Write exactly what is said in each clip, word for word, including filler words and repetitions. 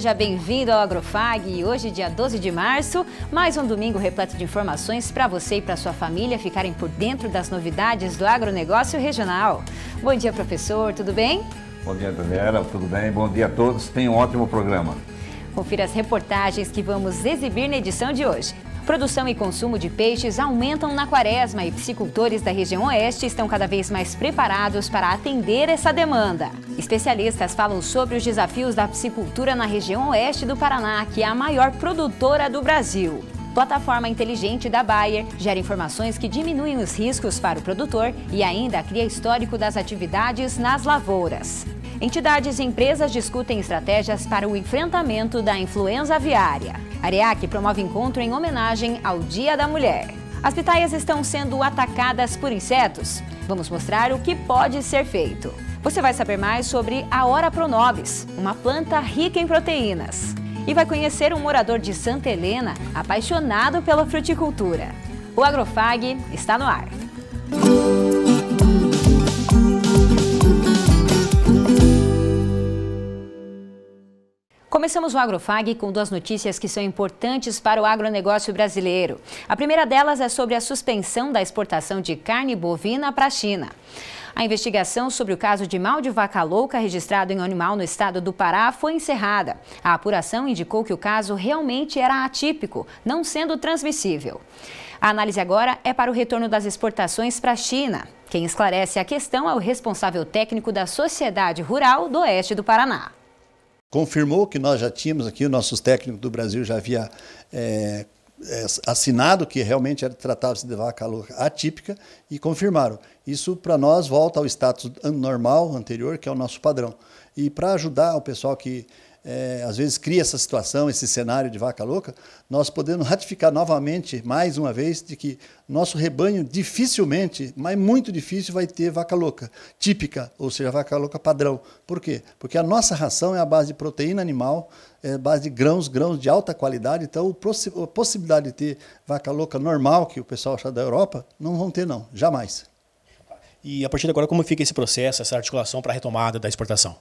seja bem-vindo ao Agrofag e hoje, dia doze de março, mais um domingo repleto de informações para você e para sua família ficarem por dentro das novidades do agronegócio regional. Bom dia, professor, tudo bem? Bom dia, Daniela, tudo bem? Bom dia a todos, tenham um ótimo programa. Confira as reportagens que vamos exibir na edição de hoje. Produção e consumo de peixes aumentam na quaresma e piscicultores da região oeste estão cada vez mais preparados para atender essa demanda. Especialistas falam sobre os desafios da piscicultura na região oeste do Paraná, que é a maior produtora do Brasil. Plataforma inteligente da Bayer gera informações que diminuem os riscos para o produtor e ainda cria histórico das atividades nas lavouras. Entidades e empresas discutem estratégias para o enfrentamento da influenza aviária. AREAC promove encontro em homenagem ao Dia da Mulher. As pitaias estão sendo atacadas por insetos. Vamos mostrar o que pode ser feito. Você vai saber mais sobre a Ora Pronobis, uma planta rica em proteínas. E vai conhecer um morador de Santa Helena apaixonado pela fruticultura. O Agrofag está no ar. Começamos o Agrofag com duas notícias que são importantes para o agronegócio brasileiro. A primeira delas é sobre a suspensão da exportação de carne bovina para a China. A investigação sobre o caso de mal de vaca louca registrado em um animal no estado do Pará foi encerrada. A apuração indicou que o caso realmente era atípico, não sendo transmissível. A análise agora é para o retorno das exportações para a China. Quem esclarece a questão é o responsável técnico da Sociedade Rural do Oeste do Paraná. Confirmou que nós já tínhamos aqui, nossos técnicos do Brasil já havia é, assinado que realmente tratava-se de vaca louca atípica e confirmaram. Isso para nós volta ao status normal, anterior, que é o nosso padrão. E para ajudar o pessoal que é, às vezes cria essa situação, esse cenário de vaca louca, nós podemos ratificar novamente, mais uma vez, de que nosso rebanho dificilmente, mas muito difícil, vai ter vaca louca típica, ou seja, vaca louca padrão. Por quê? Porque a nossa ração é a base de proteína animal, é a base de grãos, grãos de alta qualidade, então a possibilidade de ter vaca louca normal, que o pessoal acha da Europa, não vão ter não, jamais. E a partir de agora, como fica esse processo, essa articulação para a retomada da exportação?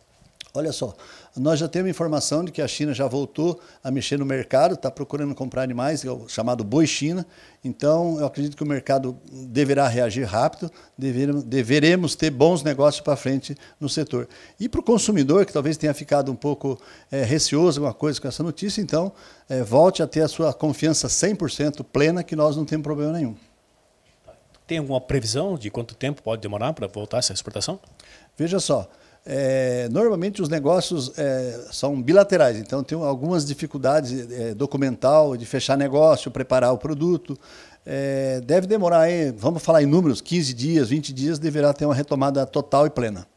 Olha só, nós já temos informação de que a China já voltou a mexer no mercado, está procurando comprar animais, é o chamado boi China. Então, eu acredito que o mercado deverá reagir rápido, deveremos, deveremos ter bons negócios para frente no setor. E para o consumidor, que talvez tenha ficado um pouco é, receoso, alguma coisa com essa notícia, então é, volte a ter a sua confiança cem por cento plena, que nós não temos problema nenhum. Tem alguma previsão de quanto tempo pode demorar para voltar essa exportação? Veja só. É, normalmente os negócios é, são bilaterais, então tem algumas dificuldades é, documental, de fechar negócio, preparar o produto. É, deve demorar, aí, vamos falar em números, quinze dias, vinte dias, deverá ter uma retomada total e plena.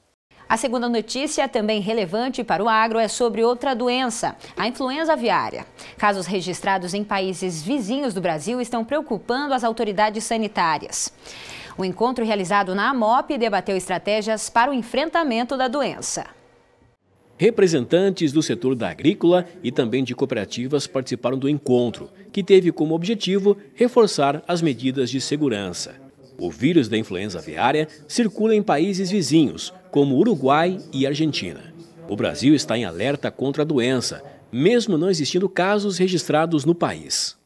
A segunda notícia, também relevante para o agro, é sobre outra doença, a influenza aviária. Casos registrados em países vizinhos do Brasil estão preocupando as autoridades sanitárias. O encontro realizado na A M O P debateu estratégias para o enfrentamento da doença. Representantes do setor da agrícola e também de cooperativas participaram do encontro, que teve como objetivo reforçar as medidas de segurança. O vírus da influenza aviária circula em países vizinhos, como Uruguai e Argentina. O Brasil está em alerta contra a doença, mesmo não existindo casos registrados no país.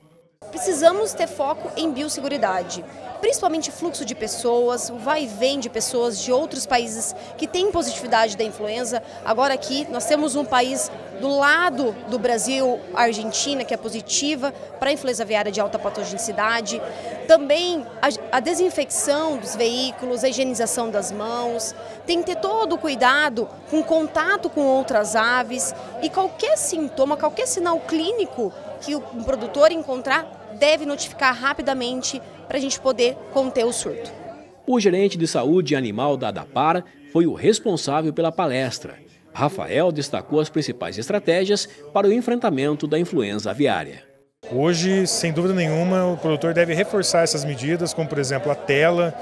Precisamos ter foco em biosseguridade, principalmente fluxo de pessoas, o vai e vem de pessoas de outros países que têm positividade da influenza. Agora aqui nós temos um país do lado do Brasil, a Argentina, que é positiva para a influenza aviária de alta patogenicidade. Também a, a desinfecção dos veículos, a higienização das mãos, tem que ter todo o cuidado com contato com outras aves e qualquer sintoma, qualquer sinal clínico que o produtor encontrar deve notificar rapidamente para a gente poder conter o surto. O gerente de saúde animal da Adapar foi o responsável pela palestra. Rafael destacou as principais estratégias para o enfrentamento da influenza aviária. Hoje, sem dúvida nenhuma, o produtor deve reforçar essas medidas, como por exemplo a tela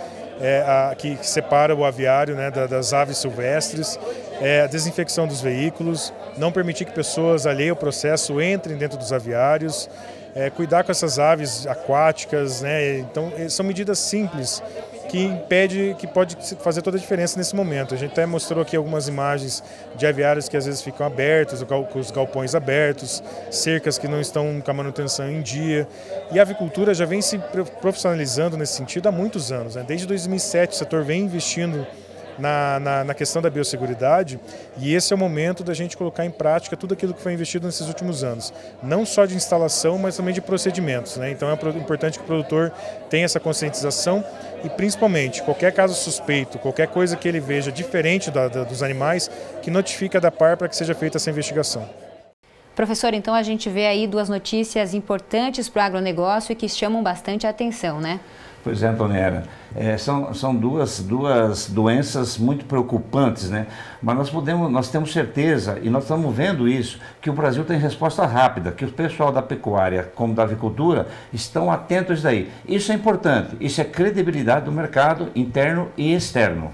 é, a, que separa o aviário né, da, das aves silvestres, é, a desinfecção dos veículos, não permitir que pessoas alheias ao processo entrem dentro dos aviários, é, cuidar com essas aves aquáticas, né? Então são medidas simples que impede, que pode fazer toda a diferença nesse momento. A gente até mostrou aqui algumas imagens de aviários que às vezes ficam abertos, com os galpões abertos, cercas que não estão com a manutenção em dia. E a avicultura já vem se profissionalizando nesse sentido há muitos anos, né? Desde dois mil e sete o setor vem investindo Na, na, na questão da biosseguridade, e esse é o momento da gente colocar em prática tudo aquilo que foi investido nesses últimos anos, não só de instalação, mas também de procedimentos, né? Então é importante que o produtor tenha essa conscientização e, principalmente, qualquer caso suspeito, qualquer coisa que ele veja diferente da, da, dos animais, que notifique a Adapar para que seja feita essa investigação. Professor, então a gente vê aí duas notícias importantes para o agronegócio e que chamam bastante a atenção, né? Pois é, Antoniella, é, são, são duas, duas doenças muito preocupantes, né? Mas nós, podemos, nós temos certeza, e nós estamos vendo isso, que o Brasil tem resposta rápida, que o pessoal da pecuária, como da avicultura, estão atentos daí. Isso é importante, isso é credibilidade do mercado interno e externo.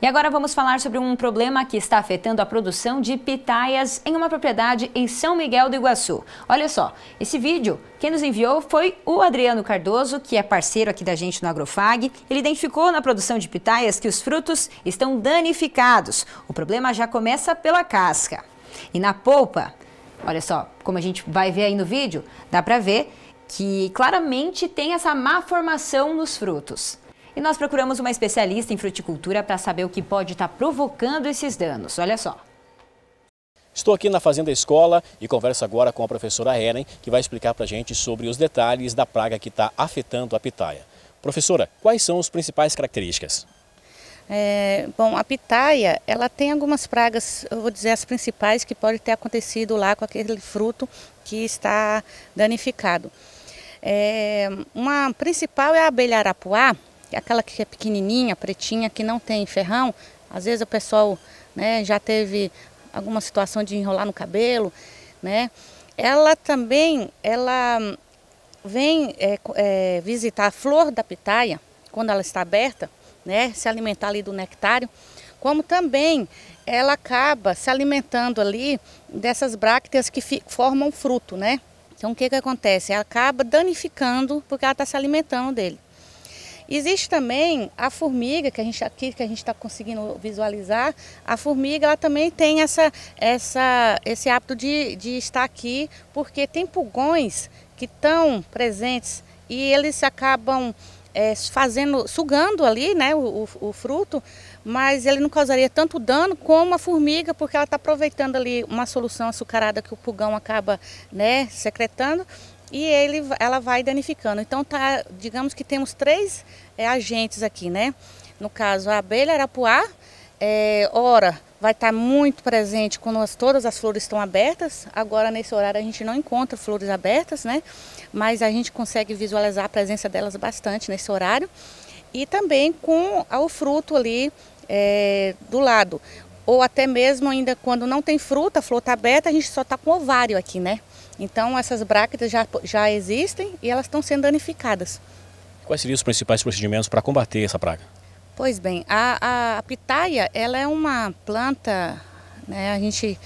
E agora vamos falar sobre um problema que está afetando a produção de pitaias em uma propriedade em São Miguel do Iguaçu. Olha só, esse vídeo quem nos enviou foi o Adriano Cardoso, que é parceiro aqui da gente no Agrofag. Ele identificou na produção de pitaias que os frutos estão danificados. O problema já começa pela casca. E na polpa, olha só, como a gente vai ver aí no vídeo, dá pra ver que claramente tem essa má formação nos frutos. E nós procuramos uma especialista em fruticultura para saber o que pode estar provocando esses danos. Olha só. Estou aqui na Fazenda Escola e converso agora com a professora Helen, que vai explicar para a gente sobre os detalhes da praga que está afetando a pitaia. Professora, quais são as principais características? É, bom, a pitaia, ela tem algumas pragas, eu vou dizer as principais, que podem ter acontecido lá com aquele fruto que está danificado. É, uma principal é a abelha arapuá, aquela que é pequenininha, pretinha, que não tem ferrão. Às vezes o pessoal, né, já teve alguma situação de enrolar no cabelo, né? Ela também, ela vem é, é, visitar a flor da pitaia, quando ela está aberta, né, se alimentar ali do nectário, como também ela acaba se alimentando ali dessas brácteas que formam fruto, né? Então o que que acontece? Ela acaba danificando porque ela está se alimentando dele. Existe também a formiga, que a gente aqui que a gente está conseguindo visualizar. A formiga, ela também tem essa, essa, esse hábito de, de estar aqui, porque tem pulgões que estão presentes e eles acabam é, fazendo, sugando ali, né, o, o, o fruto, mas ele não causaria tanto dano como a formiga, porque ela está aproveitando ali uma solução açucarada que o pulgão acaba, né, secretando. E ele, ela vai danificando. Então, tá, digamos que temos três é, agentes aqui, né? No caso, a abelha arapuá, é, ora, vai estar tá muito presente quando as, todas as flores estão abertas. Agora, nesse horário, a gente não encontra flores abertas, né? Mas a gente consegue visualizar a presença delas bastante nesse horário. E também com o fruto ali é, do lado. Ou até mesmo ainda quando não tem fruta, a flor está aberta, a gente só está com ovário aqui, né? Então essas bráquidas já, já existem e elas estão sendo danificadas. Quais seriam os principais procedimentos para combater essa praga? Pois bem, a, a, a pitaia, ela é uma planta, né, a gente,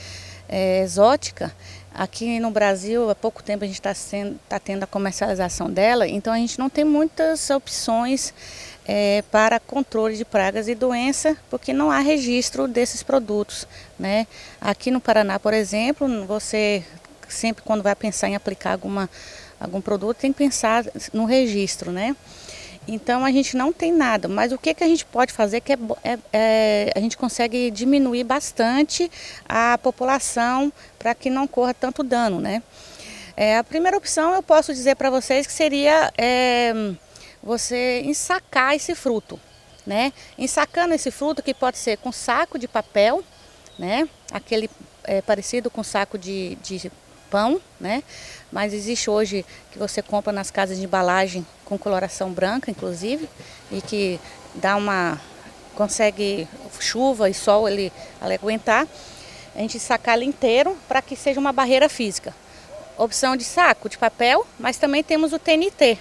é, exótica. Aqui no Brasil, há pouco tempo a gente está tá tendo a comercialização dela, então a gente não tem muitas opções é, para controle de pragas e doença, porque não há registro desses produtos, né? Aqui no Paraná, por exemplo, você... sempre quando vai pensar em aplicar alguma, algum produto, tem que pensar no registro, né? Então a gente não tem nada, mas o que, que a gente pode fazer que é, é, é, a gente consegue diminuir bastante a população para que não corra tanto dano, né? É, a primeira opção eu posso dizer para vocês que seria é, você ensacar esse fruto, né? Ensacando esse fruto, que pode ser com saco de papel, né? Aquele é, parecido com saco de, de pão, né? Mas existe hoje que você compra nas casas de embalagem com coloração branca, inclusive, e que dá uma, consegue chuva e sol ele, ele aguentar. A gente saca ele inteiro para que seja uma barreira física. Opção de saco de papel, mas também temos o T N T,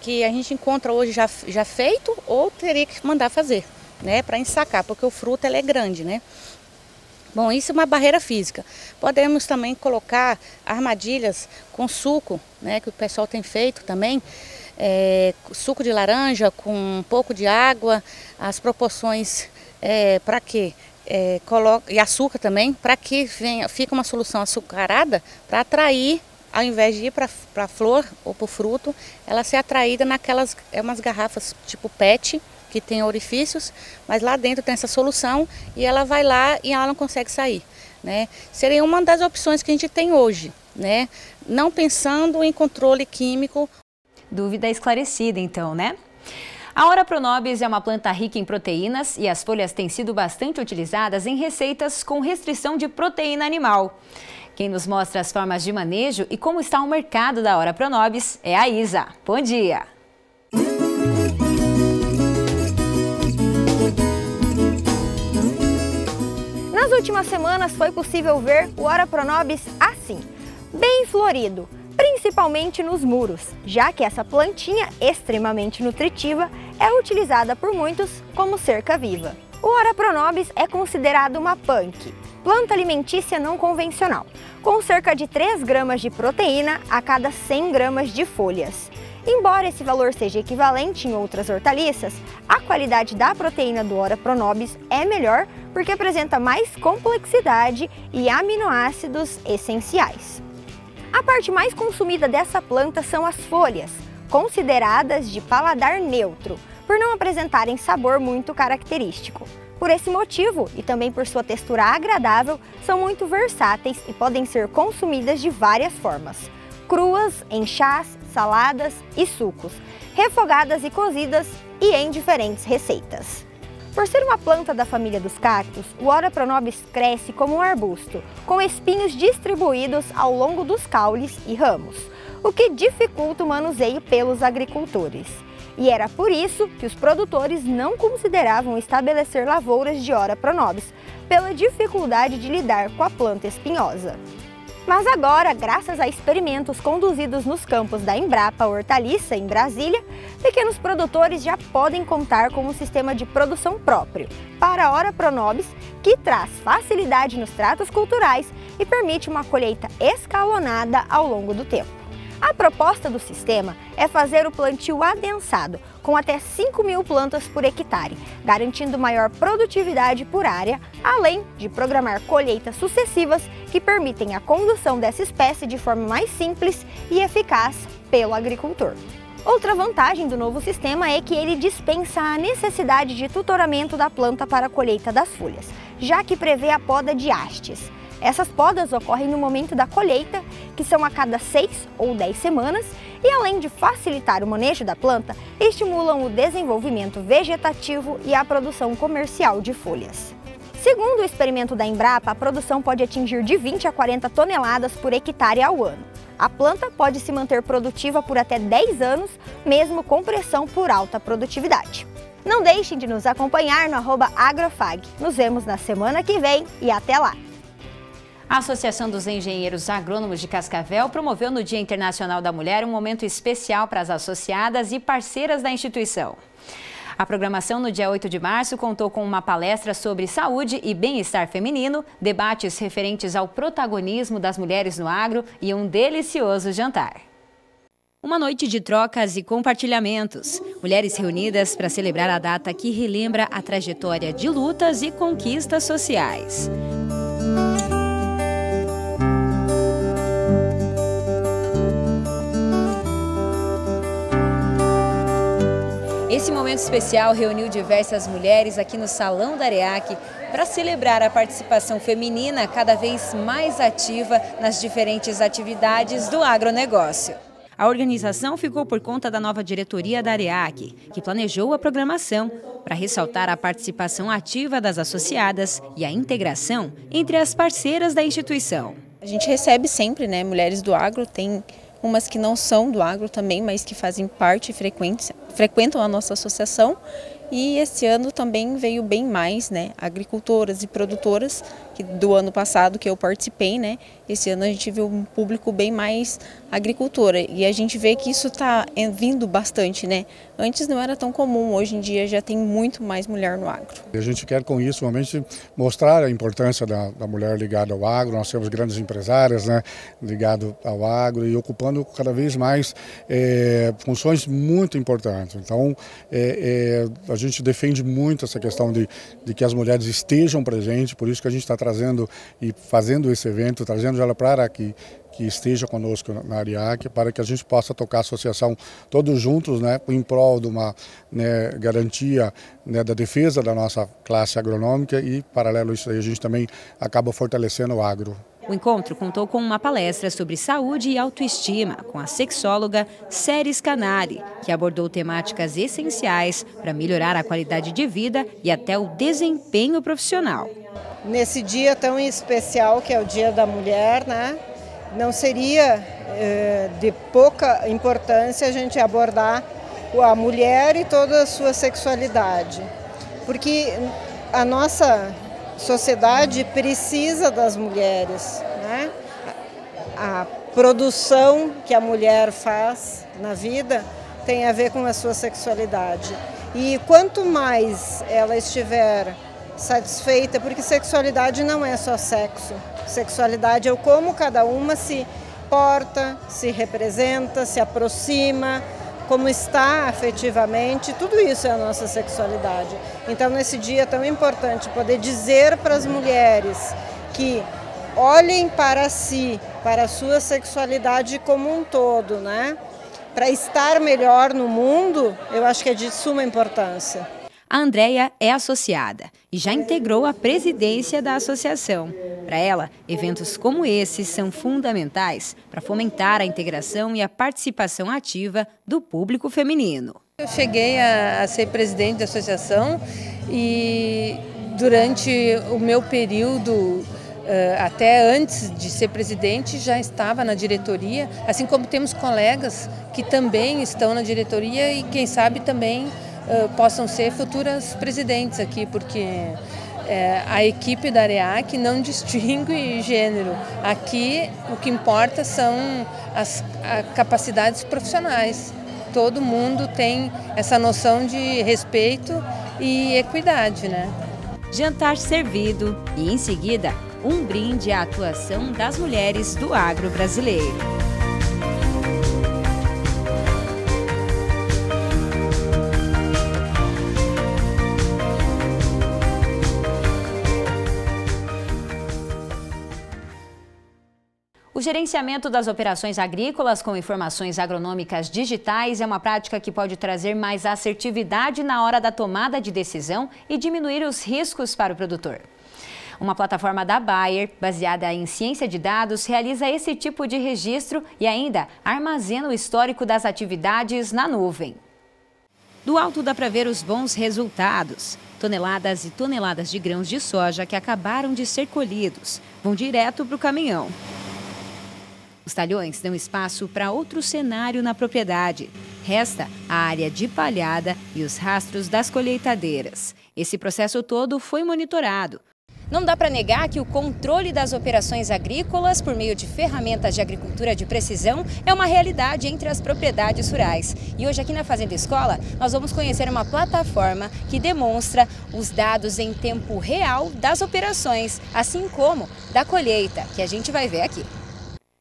que a gente encontra hoje já, já feito, ou teria que mandar fazer, né? Para ensacar, porque o fruto ele é grande, né? Bom, isso é uma barreira física. Podemos também colocar armadilhas com suco, né, que o pessoal tem feito também, é, suco de laranja com um pouco de água, as proporções é, para quê? É, coloca, e açúcar também, para que venha, fica uma solução açucarada para atrair, ao invés de ir para a flor ou para o fruto, ela ser atraída naquelas é, umas garrafas tipo PET, que tem orifícios, mas lá dentro tem essa solução e ela vai lá e ela não consegue sair, né? Seria uma das opções que a gente tem hoje, né? Não pensando em controle químico. Dúvida esclarecida então, né? A Ora Pronobis é uma planta rica em proteínas e as folhas têm sido bastante utilizadas em receitas com restrição de proteína animal. Quem nos mostra as formas de manejo e como está o mercado da Ora Pronobis é a Isa. Bom dia! Nas últimas semanas foi possível ver o Ora Pronobis assim, bem florido, principalmente nos muros, já que essa plantinha extremamente nutritiva é utilizada por muitos como cerca viva. O Ora Pronobis é considerado uma punk, planta alimentícia não convencional, com cerca de três gramas de proteína a cada cem gramas de folhas. Embora esse valor seja equivalente em outras hortaliças, a qualidade da proteína do Ora Pronobis é melhor porque apresenta mais complexidade e aminoácidos essenciais. A parte mais consumida dessa planta são as folhas, consideradas de paladar neutro, por não apresentarem sabor muito característico. Por esse motivo, e também por sua textura agradável, são muito versáteis e podem ser consumidas de várias formas: cruas, em chás, saladas e sucos, refogadas e cozidas e em diferentes receitas. Por ser uma planta da família dos cactos, o Ora Pronobis cresce como um arbusto, com espinhos distribuídos ao longo dos caules e ramos, o que dificulta o manuseio pelos agricultores. E era por isso que os produtores não consideravam estabelecer lavouras de Ora Pronobis, pela dificuldade de lidar com a planta espinhosa. Mas agora, graças a experimentos conduzidos nos campos da Embrapa Hortaliça, em Brasília, pequenos produtores já podem contar com um sistema de produção próprio para a Ora Pronobis, que traz facilidade nos tratos culturais e permite uma colheita escalonada ao longo do tempo. A proposta do sistema é fazer o plantio adensado, com até cinco mil plantas por hectare, garantindo maior produtividade por área, além de programar colheitas sucessivas que permitem a condução dessa espécie de forma mais simples e eficaz pelo agricultor. Outra vantagem do novo sistema é que ele dispensa a necessidade de tutoramento da planta para a colheita das folhas, já que prevê a poda de hastes. Essas podas ocorrem no momento da colheita, que são a cada seis ou dez semanas, e além de facilitar o manejo da planta, estimulam o desenvolvimento vegetativo e a produção comercial de folhas. Segundo o experimento da Embrapa, a produção pode atingir de vinte a quarenta toneladas por hectare ao ano. A planta pode se manter produtiva por até dez anos, mesmo com pressão por alta produtividade. Não deixem de nos acompanhar no arroba Agrofag. Nos vemos na semana que vem e até lá! A Associação dos Engenheiros Agrônomos de Cascavel promoveu no Dia Internacional da Mulher um momento especial para as associadas e parceiras da instituição. A programação no dia oito de março contou com uma palestra sobre saúde e bem-estar feminino, debates referentes ao protagonismo das mulheres no agro e um delicioso jantar. Uma noite de trocas e compartilhamentos. Mulheres reunidas para celebrar a data que relembra a trajetória de lutas e conquistas sociais. Esse momento especial reuniu diversas mulheres aqui no Salão da AREAC para celebrar a participação feminina cada vez mais ativa nas diferentes atividades do agronegócio. A organização ficou por conta da nova diretoria da AREAC, que planejou a programação para ressaltar a participação ativa das associadas e a integração entre as parceiras da instituição. A gente recebe sempre, né, mulheres do agro, tem umas que não são do agro também, mas que fazem parte e frequentam a nossa associação. E esse ano também veio bem mais, né, agricultoras e produtoras que do ano passado que eu participei, né? Esse ano a gente viu um público bem mais agricultora e a gente vê que isso está vindo bastante, né? Antes não era tão comum, hoje em dia já tem muito mais mulher no agro. A gente quer com isso realmente mostrar a importância da, da mulher ligada ao agro. Nós temos grandes empresárias, né, ligado ao agro e ocupando cada vez mais é, funções muito importantes. Então é, é, a gente defende muito essa questão de, de que as mulheres estejam presentes, por isso que a gente está trazendo e fazendo esse evento, trazendo ela para aqui, que esteja conosco na AREAC, para que a gente possa tocar a associação todos juntos, né, em prol de uma, né, garantia, né, da defesa da nossa classe agronômica e, paralelo a isso aí, a gente também acaba fortalecendo o agro. O encontro contou com uma palestra sobre saúde e autoestima com a sexóloga Ceres Canari, que abordou temáticas essenciais para melhorar a qualidade de vida e até o desempenho profissional. Nesse dia tão especial que é o Dia da Mulher, né? Não seria eh, de pouca importância a gente abordar a mulher e toda a sua sexualidade, porque a nossa sociedade precisa das mulheres, né? A produção que a mulher faz na vida tem a ver com a sua sexualidade. E quanto mais ela estiver satisfeita, porque sexualidade não é só sexo. Sexualidade é o como cada uma se porta, se representa, se aproxima, como está afetivamente, tudo isso é a nossa sexualidade. Então, nesse dia tão importante, poder dizer para as mulheres que olhem para si, para a sua sexualidade como um todo, né? Para estar melhor no mundo, eu acho que é de suma importância. A Andreia é associada e já integrou a presidência da associação. Para ela, eventos como esses são fundamentais para fomentar a integração e a participação ativa do público feminino. Eu cheguei a, a ser presidente da associação e durante o meu período, até antes de ser presidente, já estava na diretoria, assim como temos colegas que também estão na diretoria e quem sabe também possam ser futuras presidentes aqui, porque é, a equipe da AREAC não distingue gênero. Aqui o que importa são as, as capacidades profissionais. Todo mundo tem essa noção de respeito e equidade, né? Jantar servido e, em seguida, um brinde à atuação das mulheres do agro brasileiro. O gerenciamento das operações agrícolas com informações agronômicas digitais é uma prática que pode trazer mais assertividade na hora da tomada de decisão e diminuir os riscos para o produtor. Uma plataforma da Bayer, baseada em ciência de dados, realiza esse tipo de registro e ainda armazena o histórico das atividades na nuvem. Do alto dá para ver os bons resultados. Toneladas e toneladas de grãos de soja que acabaram de ser colhidos vão direto para o caminhão. Os talhões dão espaço para outro cenário na propriedade. Resta a área de palhada e os rastros das colheitadeiras. Esse processo todo foi monitorado. Não dá para negar que o controle das operações agrícolas por meio de ferramentas de agricultura de precisão é uma realidade entre as propriedades rurais. E hoje aqui na Fazenda Escola nós vamos conhecer uma plataforma que demonstra os dados em tempo real das operações, assim como da colheita, que a gente vai ver aqui.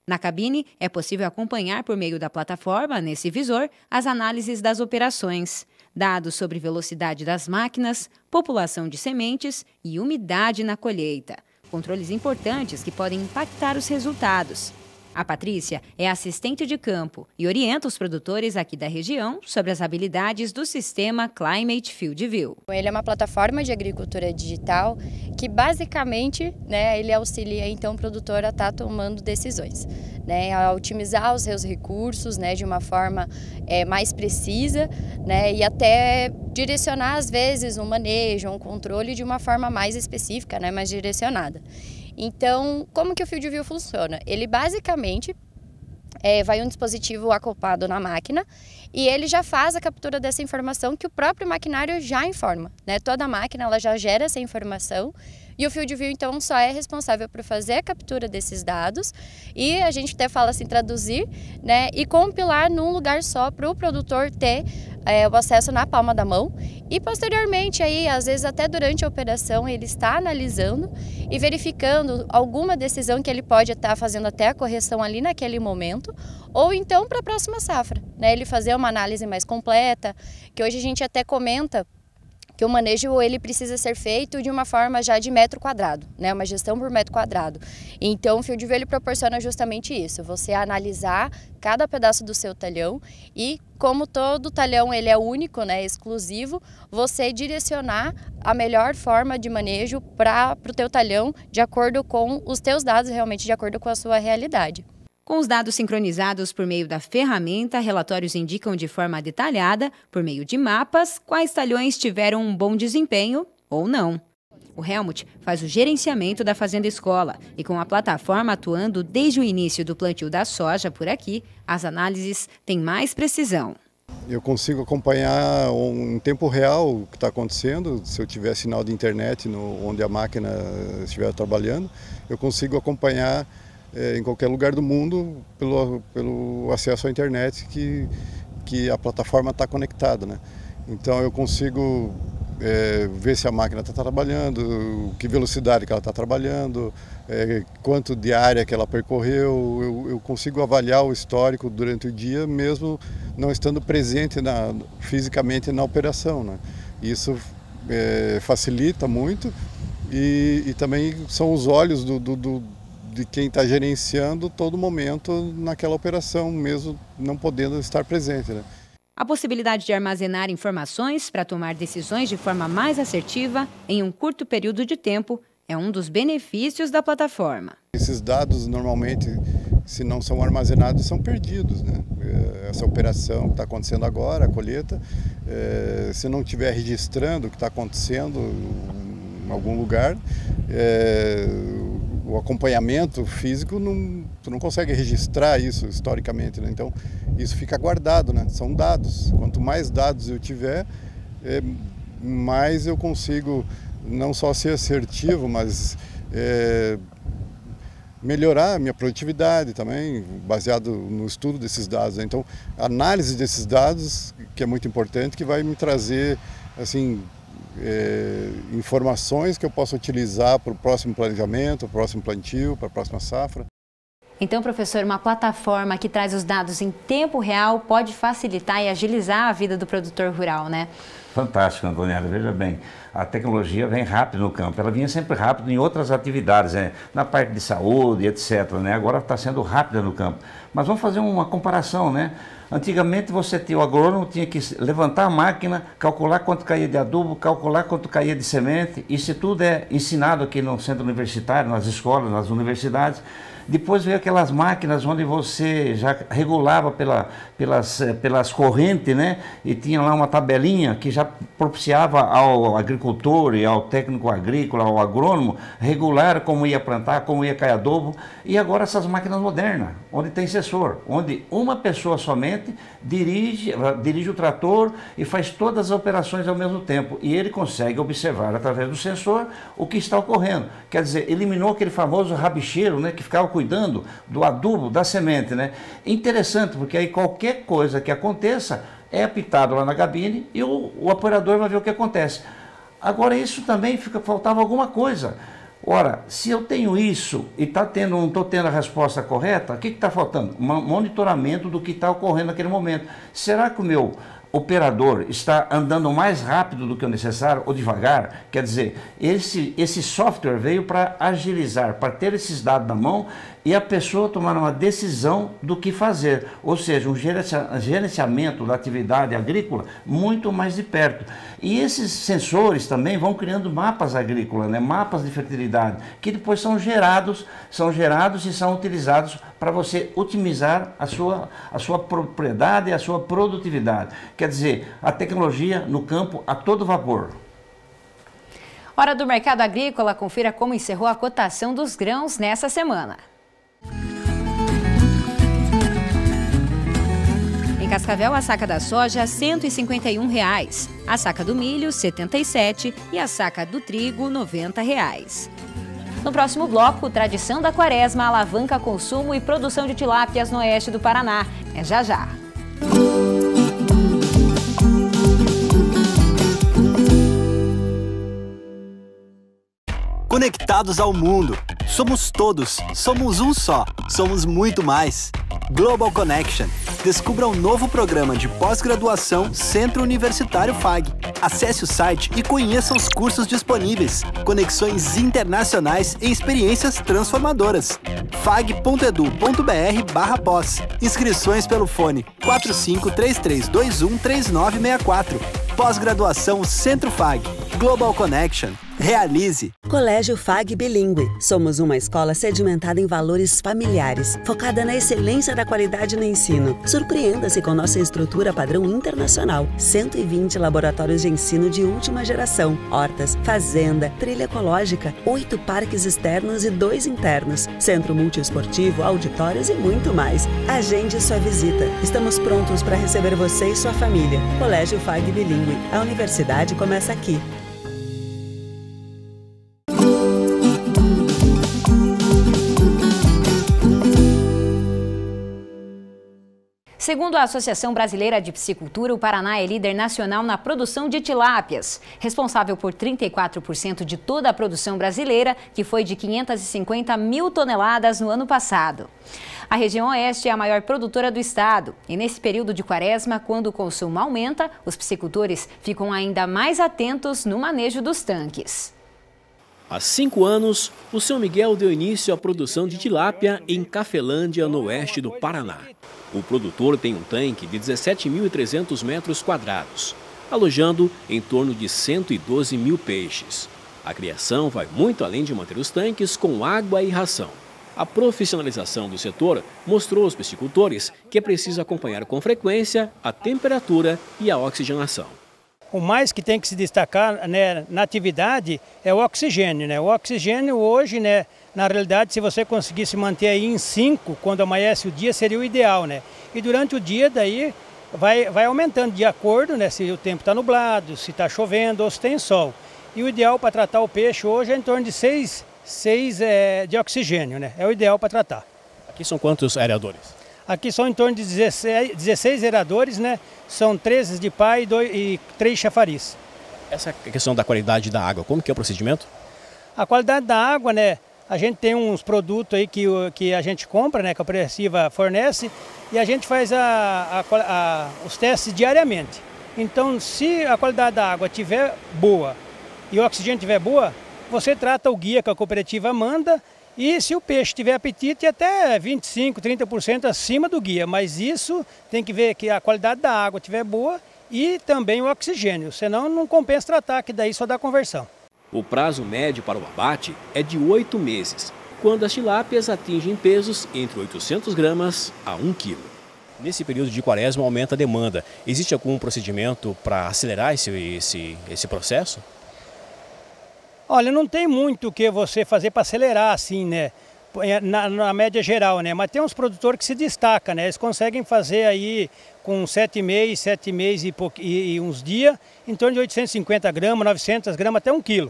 Na cabine, é possível acompanhar por meio da plataforma, nesse visor, as análises das operações. Dados sobre velocidade das máquinas, população de sementes e umidade na colheita. Controles importantes que podem impactar os resultados. A Patrícia é assistente de campo e orienta os produtores aqui da região sobre as habilidades do sistema Climate FieldView. Ele é uma plataforma de agricultura digital que basicamente, né, ele auxilia então o produtor a estar tomando decisões, né, a otimizar os seus recursos, né, de uma forma é, mais precisa, né, e até direcionar às vezes um manejo, um controle de uma forma mais específica, né, mais direcionada. Então, como que o FieldView funciona? Ele basicamente é, vai um dispositivo acoplado na máquina e ele já faz a captura dessa informação que o próprio maquinário já informa, né? Toda a máquina ela já gera essa informação E o FieldView, então, só é responsável por fazer a captura desses dados e a gente até fala assim, traduzir, né, e compilar num lugar só para o produtor ter é, o acesso na palma da mão. E posteriormente, aí, às vezes até durante a operação, ele está analisando e verificando alguma decisão que ele pode estar fazendo até a correção ali naquele momento, ou então para a próxima safra, né? Ele fazer uma análise mais completa, que hoje a gente até comenta que o manejo ele precisa ser feito de uma forma já de metro quadrado, né? Uma gestão por metro quadrado. Então o FieldView ele proporciona justamente isso, você analisar cada pedaço do seu talhão e como todo talhão ele é único, né, exclusivo, você direcionar a melhor forma de manejo para o teu talhão de acordo com os teus dados, realmente de acordo com a sua realidade. Com os dados sincronizados por meio da ferramenta, relatórios indicam de forma detalhada, por meio de mapas, quais talhões tiveram um bom desempenho ou não. O Helmut faz o gerenciamento da fazenda escola e com a plataforma atuando desde o início do plantio da soja por aqui, as análises têm mais precisão. Eu consigo acompanhar em tempo real o que está acontecendo, se eu tiver sinal de internet no, onde a máquina estiver trabalhando, eu consigo acompanhar É, em qualquer lugar do mundo, pelo, pelo acesso à internet que, que a plataforma está conectada, né? Então eu consigo é, ver se a máquina está trabalhando, que velocidade que ela está trabalhando, é, quanto de área que ela percorreu, eu, eu consigo avaliar o histórico durante o dia, mesmo não estando presente na, fisicamente na operação, né? Isso é, facilita muito e, e também são os olhos do, do, do de quem está gerenciando todo momento naquela operação, mesmo não podendo estar presente, né? A possibilidade de armazenar informações para tomar decisões de forma mais assertiva em um curto período de tempo é um dos benefícios da plataforma. Esses dados normalmente, se não são armazenados, são perdidos, né? Essa operação que está acontecendo agora, a colheita, é, se não estiver registrando o que está acontecendo em algum lugar, é, o acompanhamento físico, não, tu não consegue registrar isso historicamente, né? Então isso fica guardado, né? São dados. Quanto mais dados eu tiver, é, mais eu consigo não só ser assertivo, mas é, melhorar a minha produtividade também, baseado no estudo desses dados, né? Então, a análise desses dados, que é muito importante, que vai me trazer, assim, É, informações que eu posso utilizar para o próximo planejamento, para o próximo plantio, para a próxima safra. Então, professor, uma plataforma que traz os dados em tempo real pode facilitar e agilizar a vida do produtor rural, né? Fantástico, Antoniella. Veja bem, a tecnologia vem rápido no campo. Ela vinha sempre rápido em outras atividades, né? Na parte de saúde, etcétera, né? Agora está sendo rápida no campo. Mas vamos fazer uma comparação, né? Antigamente você tinha, o agrônomo tinha que levantar a máquina, calcular quanto caía de adubo, calcular quanto caía de semente. Isso tudo é ensinado aqui no centro universitário, nas escolas, nas universidades. Depois veio aquelas máquinas onde você já regulava pela, pelas, pelas correntes, né? E tinha lá uma tabelinha que já propiciava ao agricultor e ao técnico agrícola, ao agrônomo, regular como ia plantar, como ia cair adubo. E agora essas máquinas modernas, onde tem sensor, onde uma pessoa somente dirige, dirige o trator e faz todas as operações ao mesmo tempo. E ele consegue observar através do sensor o que está ocorrendo. Quer dizer, eliminou aquele famoso rabicheiro, né? Que ficava cuidando do adubo, da semente, né? Interessante, porque aí qualquer coisa que aconteça é apitado lá na cabine e o, o operador vai ver o que acontece. Agora isso também fica, faltava alguma coisa. Ora, se eu tenho isso e tá tendo, não estou tendo a resposta correta, o que está faltando? Monitoramento do que está ocorrendo naquele momento. Será que o meu operador está andando mais rápido do que o necessário ou devagar? Quer dizer, esse, esse software veio para agilizar, para ter esses dados na mão e a pessoa tomar uma decisão do que fazer, ou seja, um gerenciamento da atividade agrícola muito mais de perto. E esses sensores também vão criando mapas agrícolas, né? Mapas de fertilidade, que depois são gerados, são gerados e são utilizados para você otimizar a sua, a sua propriedade e a sua produtividade. Quer dizer, a tecnologia no campo a todo vapor. Hora do mercado agrícola, confira como encerrou a cotação dos grãos nessa semana. cascavel, a saca da soja a cento e cinquenta e um reais, a saca do milho setenta e sete reais e a saca do trigo noventa reais. No próximo bloco, tradição da quaresma alavanca consumo e produção de tilápias no oeste do Paraná. É já já. Conectados ao mundo. Somos todos, somos um só, somos muito mais. Global Connection. Descubra o novo programa de pós-graduação Centro Universitário F A G. Acesse o site e conheça os cursos disponíveis. Conexões internacionais e experiências transformadoras. fag ponto edu ponto br barra pós. Inscrições pelo fone quatro cinco três três dois um três nove seis quatro. Pós-graduação Centro F A G. Global Connection. Realize! Colégio F A G Bilíngue. Somos uma escola sedimentada em valores familiares, focada na excelência da qualidade no ensino. Surpreenda-se com nossa estrutura padrão internacional. cento e vinte laboratórios de ensino de última geração, hortas, fazenda, trilha ecológica, oito parques externos e dois internos, centro multiesportivo, auditórios e muito mais. Agende sua visita. Estamos prontos para receber você e sua família. Colégio F A G Bilíngue. A universidade começa aqui. Segundo a Associação Brasileira de Piscicultura, o Paraná é líder nacional na produção de tilápias, responsável por trinta e quatro por cento de toda a produção brasileira, que foi de quinhentas e cinquenta mil toneladas no ano passado. A região oeste é a maior produtora do estado e nesse período de quaresma, quando o consumo aumenta, os piscicultores ficam ainda mais atentos no manejo dos tanques. Há cinco anos, o seu Miguel deu início à produção de tilápia em Cafelândia, no oeste do Paraná. O produtor tem um tanque de dezessete mil e trezentos metros quadrados, alojando em torno de cento e doze mil peixes. A criação vai muito além de manter os tanques com água e ração. A profissionalização do setor mostrou aos piscicultores que é preciso acompanhar com frequência a temperatura e a oxigenação. O mais que tem que se destacar, né, na atividade é o oxigênio, né? O oxigênio hoje, né, na realidade, se você conseguisse manter aí em cinco, quando amanhece o dia, seria o ideal, né? E durante o dia, daí, vai, vai aumentando de acordo, né, se o tempo está nublado, se está chovendo ou se tem sol. E o ideal para tratar o peixe hoje é em torno de seis, seis é, de oxigênio, né? É o ideal para tratar. Aqui são quantos aereadores? Aqui são em torno de dezesseis aeradores, né? São treze de pá e, dois, e três chafariz. Essa questão da qualidade da água, como que é o procedimento? A qualidade da água, né? A gente tem uns produtos aí que, que a gente compra, né? Que a Progressiva fornece e a gente faz a, a, a, os testes diariamente. Então, se a qualidade da água estiver boa e o oxigênio estiver boa, você trata o guia que a cooperativa manda. E se o peixe tiver apetite, até vinte e cinco, trinta por cento acima do guia. Mas isso tem que ver que a qualidade da água estiver boa e também o oxigênio. Senão não compensa tratar, que daí só dá conversão. O prazo médio para o abate é de oito meses, quando as tilápias atingem pesos entre oitocentos gramas a um quilo. Nesse período de quaresma aumenta a demanda. Existe algum procedimento para acelerar esse, esse, esse processo? Olha, não tem muito o que você fazer para acelerar assim, né, na, na média geral, né, mas tem uns produtores que se destacam, né, eles conseguem fazer aí com sete meses, sete meses e, e, e uns dias, em torno de oitocentos e cinquenta gramas, novecentos gramas, até um quilo,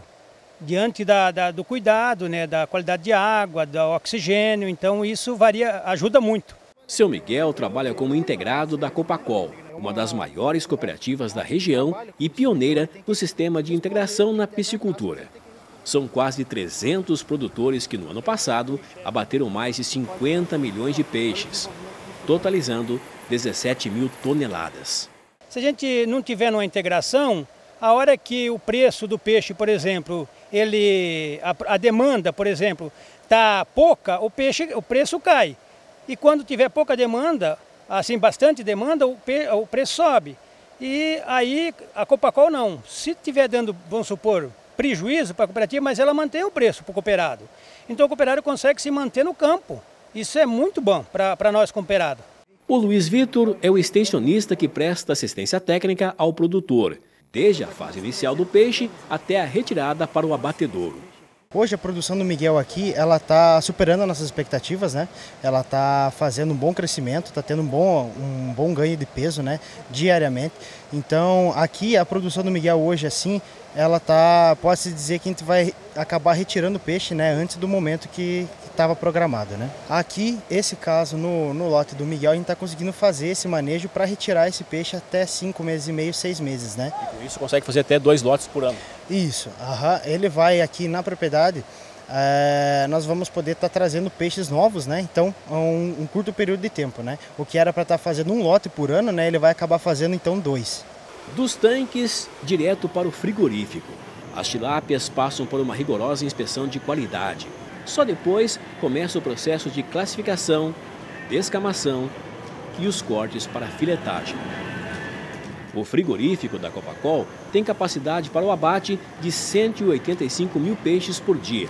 diante da, da, do cuidado, né, da qualidade de água, do oxigênio, então isso varia, ajuda muito. Seu Miguel trabalha como integrado da Copacol, uma das maiores cooperativas da região e pioneira no sistema de integração na piscicultura. São quase trezentos produtores que no ano passado abateram mais de cinquenta milhões de peixes, totalizando dezessete mil toneladas. Se a gente não tiver uma integração, a hora que o preço do peixe, por exemplo, ele, a, a demanda, por exemplo, está pouca, o, peixe, o preço cai. E quando tiver pouca demanda, assim, bastante demanda, o, pe, o preço sobe. E aí a Copacol não. Se tiver dando, vamos supor, prejuízo para a cooperativa, mas ela mantém o preço para o cooperado. Então o cooperado consegue se manter no campo. Isso é muito bom para, para nós cooperados. O Luiz Vitor é o extensionista que presta assistência técnica ao produtor, desde a fase inicial do peixe até a retirada para o abatedouro. Hoje a produção do Miguel aqui, ela está superando as nossas expectativas, né? Ela está fazendo um bom crescimento, está tendo um bom, um bom ganho de peso, né? Diariamente. Então aqui a produção do Miguel hoje assim, ela tá, pode-se dizer que a gente vai acabar retirando o peixe, né? Antes do momento que estava programado, né? Aqui, esse caso no, no lote do Miguel, a gente está conseguindo fazer esse manejo para retirar esse peixe até cinco meses e meio, seis meses, né? E com isso consegue fazer até dois lotes por ano. Isso, aham. Ele vai aqui na propriedade, é, nós vamos poder estar tá trazendo peixes novos, né? Então, um, um curto período de tempo, né? O que era para estar tá fazendo um lote por ano, né? Ele vai acabar fazendo então dois. Dos tanques direto para o frigorífico, as tilápias passam por uma rigorosa inspeção de qualidade. Só depois começa o processo de classificação, descamação e os cortes para filetagem. O frigorífico da Copacol tem capacidade para o abate de cento e oitenta e cinco mil peixes por dia.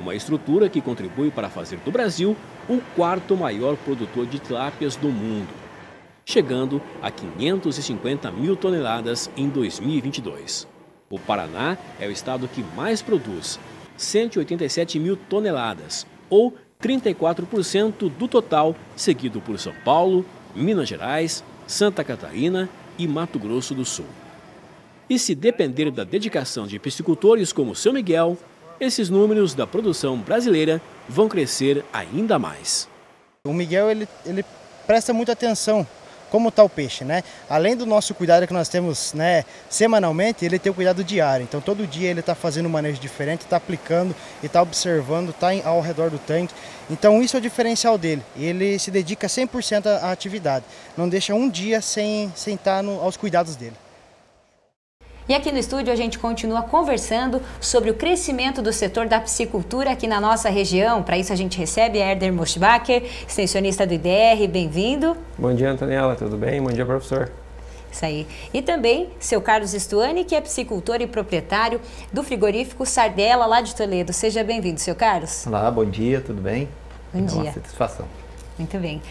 Uma estrutura que contribui para fazer do Brasil o quarto maior produtor de tilápias do mundo, chegando a quinhentas e cinquenta mil toneladas em dois mil e vinte e dois. O Paraná é o estado que mais produz, cento e oitenta e sete mil toneladas, ou trinta e quatro por cento do total, seguido por São Paulo, Minas Gerais, Santa Catarina e Mato Grosso do Sul. E se depender da dedicação de piscicultores como o seu Miguel, esses números da produção brasileira vão crescer ainda mais. O Miguel ele, ele presta muita atenção como está o peixe, né? Além do nosso cuidado que nós temos, né, semanalmente, ele tem o cuidado diário. Então todo dia ele está fazendo um manejo diferente, está aplicando e está observando, está ao redor do tanque. Então isso é o diferencial dele. Ele se dedica cem por cento à atividade. Não deixa um dia sem estar aos cuidados dele. E aqui no estúdio a gente continua conversando sobre o crescimento do setor da piscicultura aqui na nossa região. Para isso a gente recebe a Éder Mörschbacher, extensionista do I D R. Bem-vindo. Bom dia, Antoniella. Tudo bem? Bom dia, professor. Isso aí. E também seu Carlos Stuany, que é piscicultor e proprietário do frigorífico Sardela, lá de Toledo. Seja bem-vindo, seu Carlos. Olá, bom dia, tudo bem? Bom dia. É uma satisfação. Muito bem.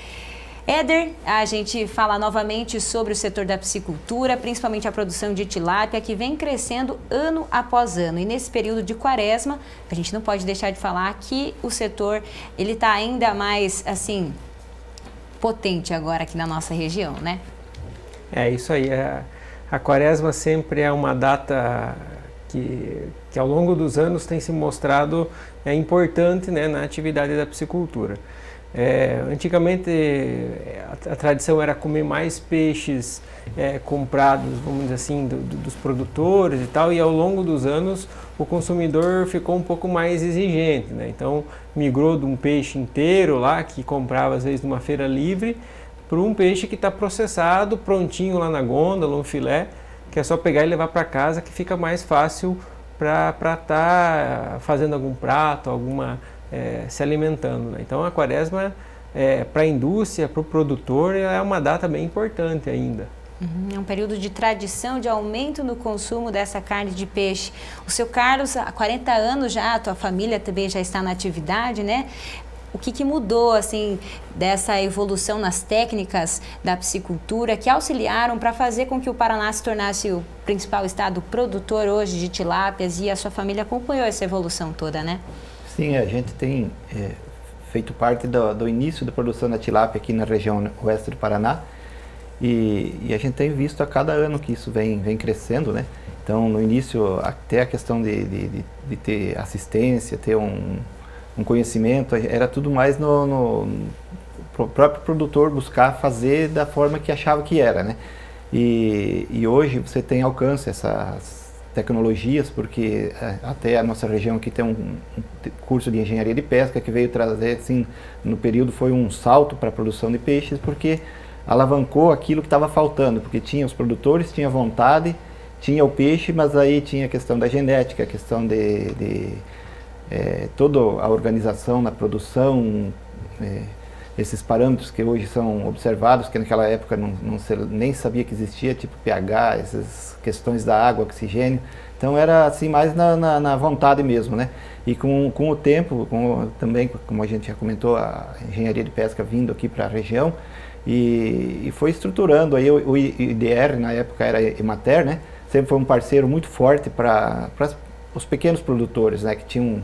Éder, a gente fala novamente sobre o setor da piscicultura, principalmente a produção de tilápia, que vem crescendo ano após ano. E nesse período de quaresma, a gente não pode deixar de falar que o setor ele está ainda mais assim potente agora aqui na nossa região, né? É isso aí. A, a quaresma sempre é uma data que, que ao longo dos anos tem se mostrado é, importante, né, na atividade da piscicultura. É, antigamente a, a tradição era comer mais peixes é, comprados, vamos dizer assim, do, do, dos produtores e tal, e ao longo dos anos o consumidor ficou um pouco mais exigente, né? Então migrou de um peixe inteiro lá, que comprava às vezes numa feira livre, para um peixe que está processado, prontinho lá na gôndola, um filé, que é só pegar e levar para casa, que fica mais fácil para estar tá fazendo algum prato, alguma... É, se alimentando, né? Então a quaresma é, para a indústria, para o produtor, é uma data bem importante ainda. Uhum, é um período de tradição, de aumento no consumo dessa carne de peixe. O seu Carlos, há quarenta anos já, a tua família também já está na atividade, né? O que, que mudou assim dessa evolução nas técnicas da piscicultura que auxiliaram para fazer com que o Paraná se tornasse o principal estado produtor hoje de tilápias, e a sua família acompanhou essa evolução toda, né? Sim, a gente tem é, feito parte do, do início da produção da tilápia aqui na região oeste do Paraná, e, e a gente tem visto a cada ano que isso vem, vem crescendo, né? Então, no início, até a questão de, de, de, de ter assistência, ter um, um conhecimento, era tudo mais no, no, no próprio produtor buscar fazer da forma que achava que era, né? E, e hoje você tem alcance essas tecnologias, porque até a nossa região aqui tem um, um curso de engenharia de pesca que veio trazer, assim, no período foi um salto para a produção de peixes, porque alavancou aquilo que estava faltando, porque tinha os produtores, tinha vontade, tinha o peixe, mas aí tinha a questão da genética, a questão de, de é, toda a organização na produção, é, esses parâmetros que hoje são observados, que naquela época não, não se, nem sabia que existia, tipo pH, essas questões da água, oxigênio. Então era assim mais na, na, na vontade mesmo, né? E com, com o tempo, com, também, como a gente já comentou, a engenharia de pesca vindo aqui para a região, e, e foi estruturando. Aí o, o I D R, na época era Emater, né? Sempre foi um parceiro muito forte para os pequenos produtores, né, que tinham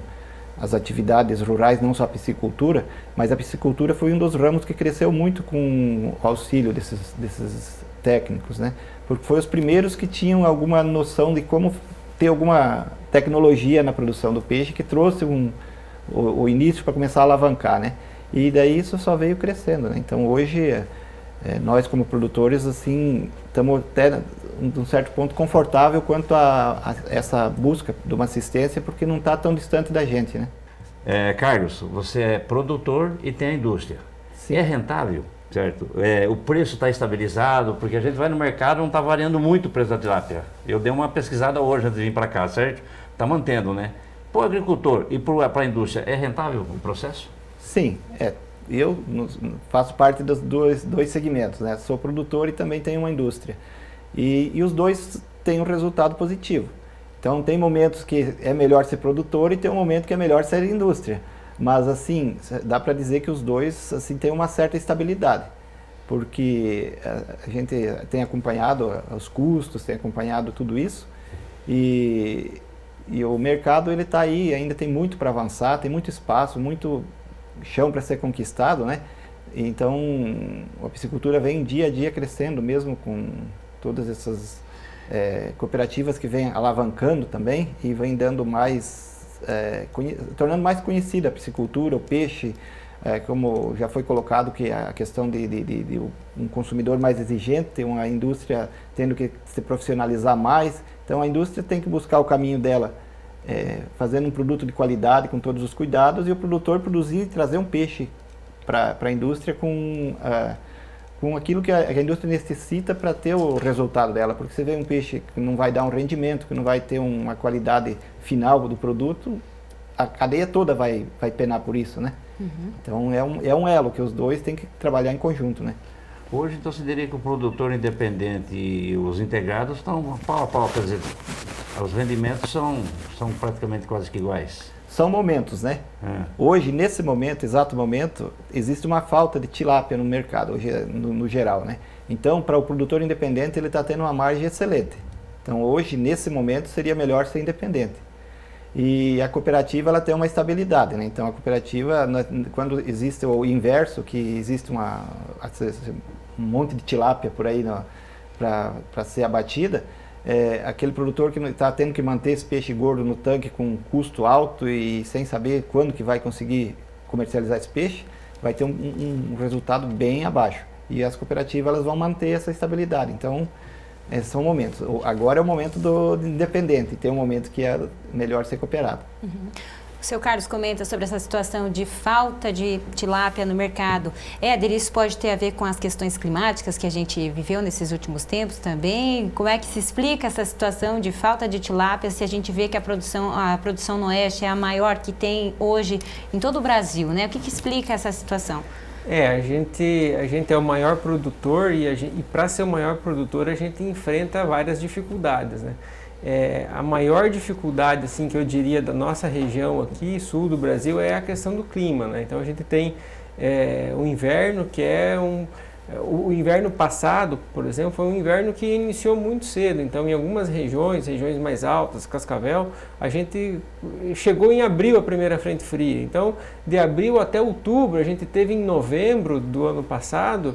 as atividades rurais, não só a piscicultura, mas a piscicultura foi um dos ramos que cresceu muito com o auxílio desses, desses técnicos, né? Porque foi os primeiros que tinham alguma noção de como ter alguma tecnologia na produção do peixe, que trouxe um, o, o início para começar a alavancar, né? E daí isso só veio crescendo, né? Então hoje é, nós como produtores assim estamos até de um certo ponto confortável quanto a, a essa busca de uma assistência, porque não está tão distante da gente, né? É, Carlos, você é produtor e tem a indústria. Sim. É rentável, certo? É, o preço está estabilizado, porque a gente vai no mercado, não está variando muito o preço da tilápia. Eu dei uma pesquisada hoje antes de vir para cá, certo? Está mantendo, né? Para o agricultor e para a indústria, é rentável o processo? Sim, é. Eu faço parte dos dois, dois segmentos, né? Sou produtor e também tenho uma indústria. E, e os dois têm um resultado positivo. Então tem momentos que é melhor ser produtor e tem um momento que é melhor ser indústria. Mas assim, dá para dizer que os dois assim, têm uma certa estabilidade. Porque a gente tem acompanhado os custos, tem acompanhado tudo isso. E, e o mercado ele está aí, ainda tem muito para avançar, tem muito espaço, muito chão para ser conquistado, né? Então a piscicultura vem dia a dia crescendo mesmo com todas essas é, cooperativas que vêm alavancando também e vêm dando mais, é, tornando mais conhecida a piscicultura, o peixe, é, como já foi colocado que a questão de, de, de, de um consumidor mais exigente, uma indústria tendo que se profissionalizar mais, então a indústria tem que buscar o caminho dela, é, fazendo um produto de qualidade com todos os cuidados e o produtor produzir e trazer um peixe para a indústria com... A, com aquilo que a, que a indústria necessita para ter o resultado dela, porque você vê um peixe que não vai dar um rendimento, que não vai ter uma qualidade final do produto, a cadeia toda vai, vai penar por isso, né? Uhum. Então é um, é um elo que os dois têm que trabalhar em conjunto, né? Hoje, então, se diria que o produtor independente e os integrados estão pau a pau, quer dizer, os rendimentos são, são praticamente quase que iguais. São momentos, né? É. Hoje, nesse momento, exato momento, existe uma falta de tilápia no mercado, hoje, no, no geral, né? Então, para o produtor independente, ele está tendo uma margem excelente. Então, hoje, nesse momento, seria melhor ser independente. E a cooperativa, ela tem uma estabilidade, né? Então, a cooperativa, quando existe o inverso, que existe uma, um monte de tilápia por aí para ser abatida, é, aquele produtor que está tendo que manter esse peixe gordo no tanque com um custo alto e sem saber quando que vai conseguir comercializar esse peixe, vai ter um, um, um resultado bem abaixo. E as cooperativas elas vão manter essa estabilidade. Então, é, são momentos. Agora é o momento do independente, tem um momento que é melhor ser cooperado. Uhum. O seu Carlos comenta sobre essa situação de falta de tilápia no mercado. Éder, isso pode ter a ver com as questões climáticas que a gente viveu nesses últimos tempos também? Como é que se explica essa situação de falta de tilápia se a gente vê que a produção, a produção no Oeste é a maior que tem hoje em todo o Brasil, né? O que, que explica essa situação? É, a gente, a gente é o maior produtor e, e para ser o maior produtor a gente enfrenta várias dificuldades, né? É, a maior dificuldade, assim, que eu diria da nossa região aqui, sul do Brasil, é a questão do clima, né? Então a gente tem é, o inverno, que é um... O inverno passado, por exemplo, foi um inverno que iniciou muito cedo. Então em algumas regiões, regiões mais altas, Cascavel, a gente chegou em abril a primeira frente fria. Então de abril até outubro, a gente teve em novembro do ano passado...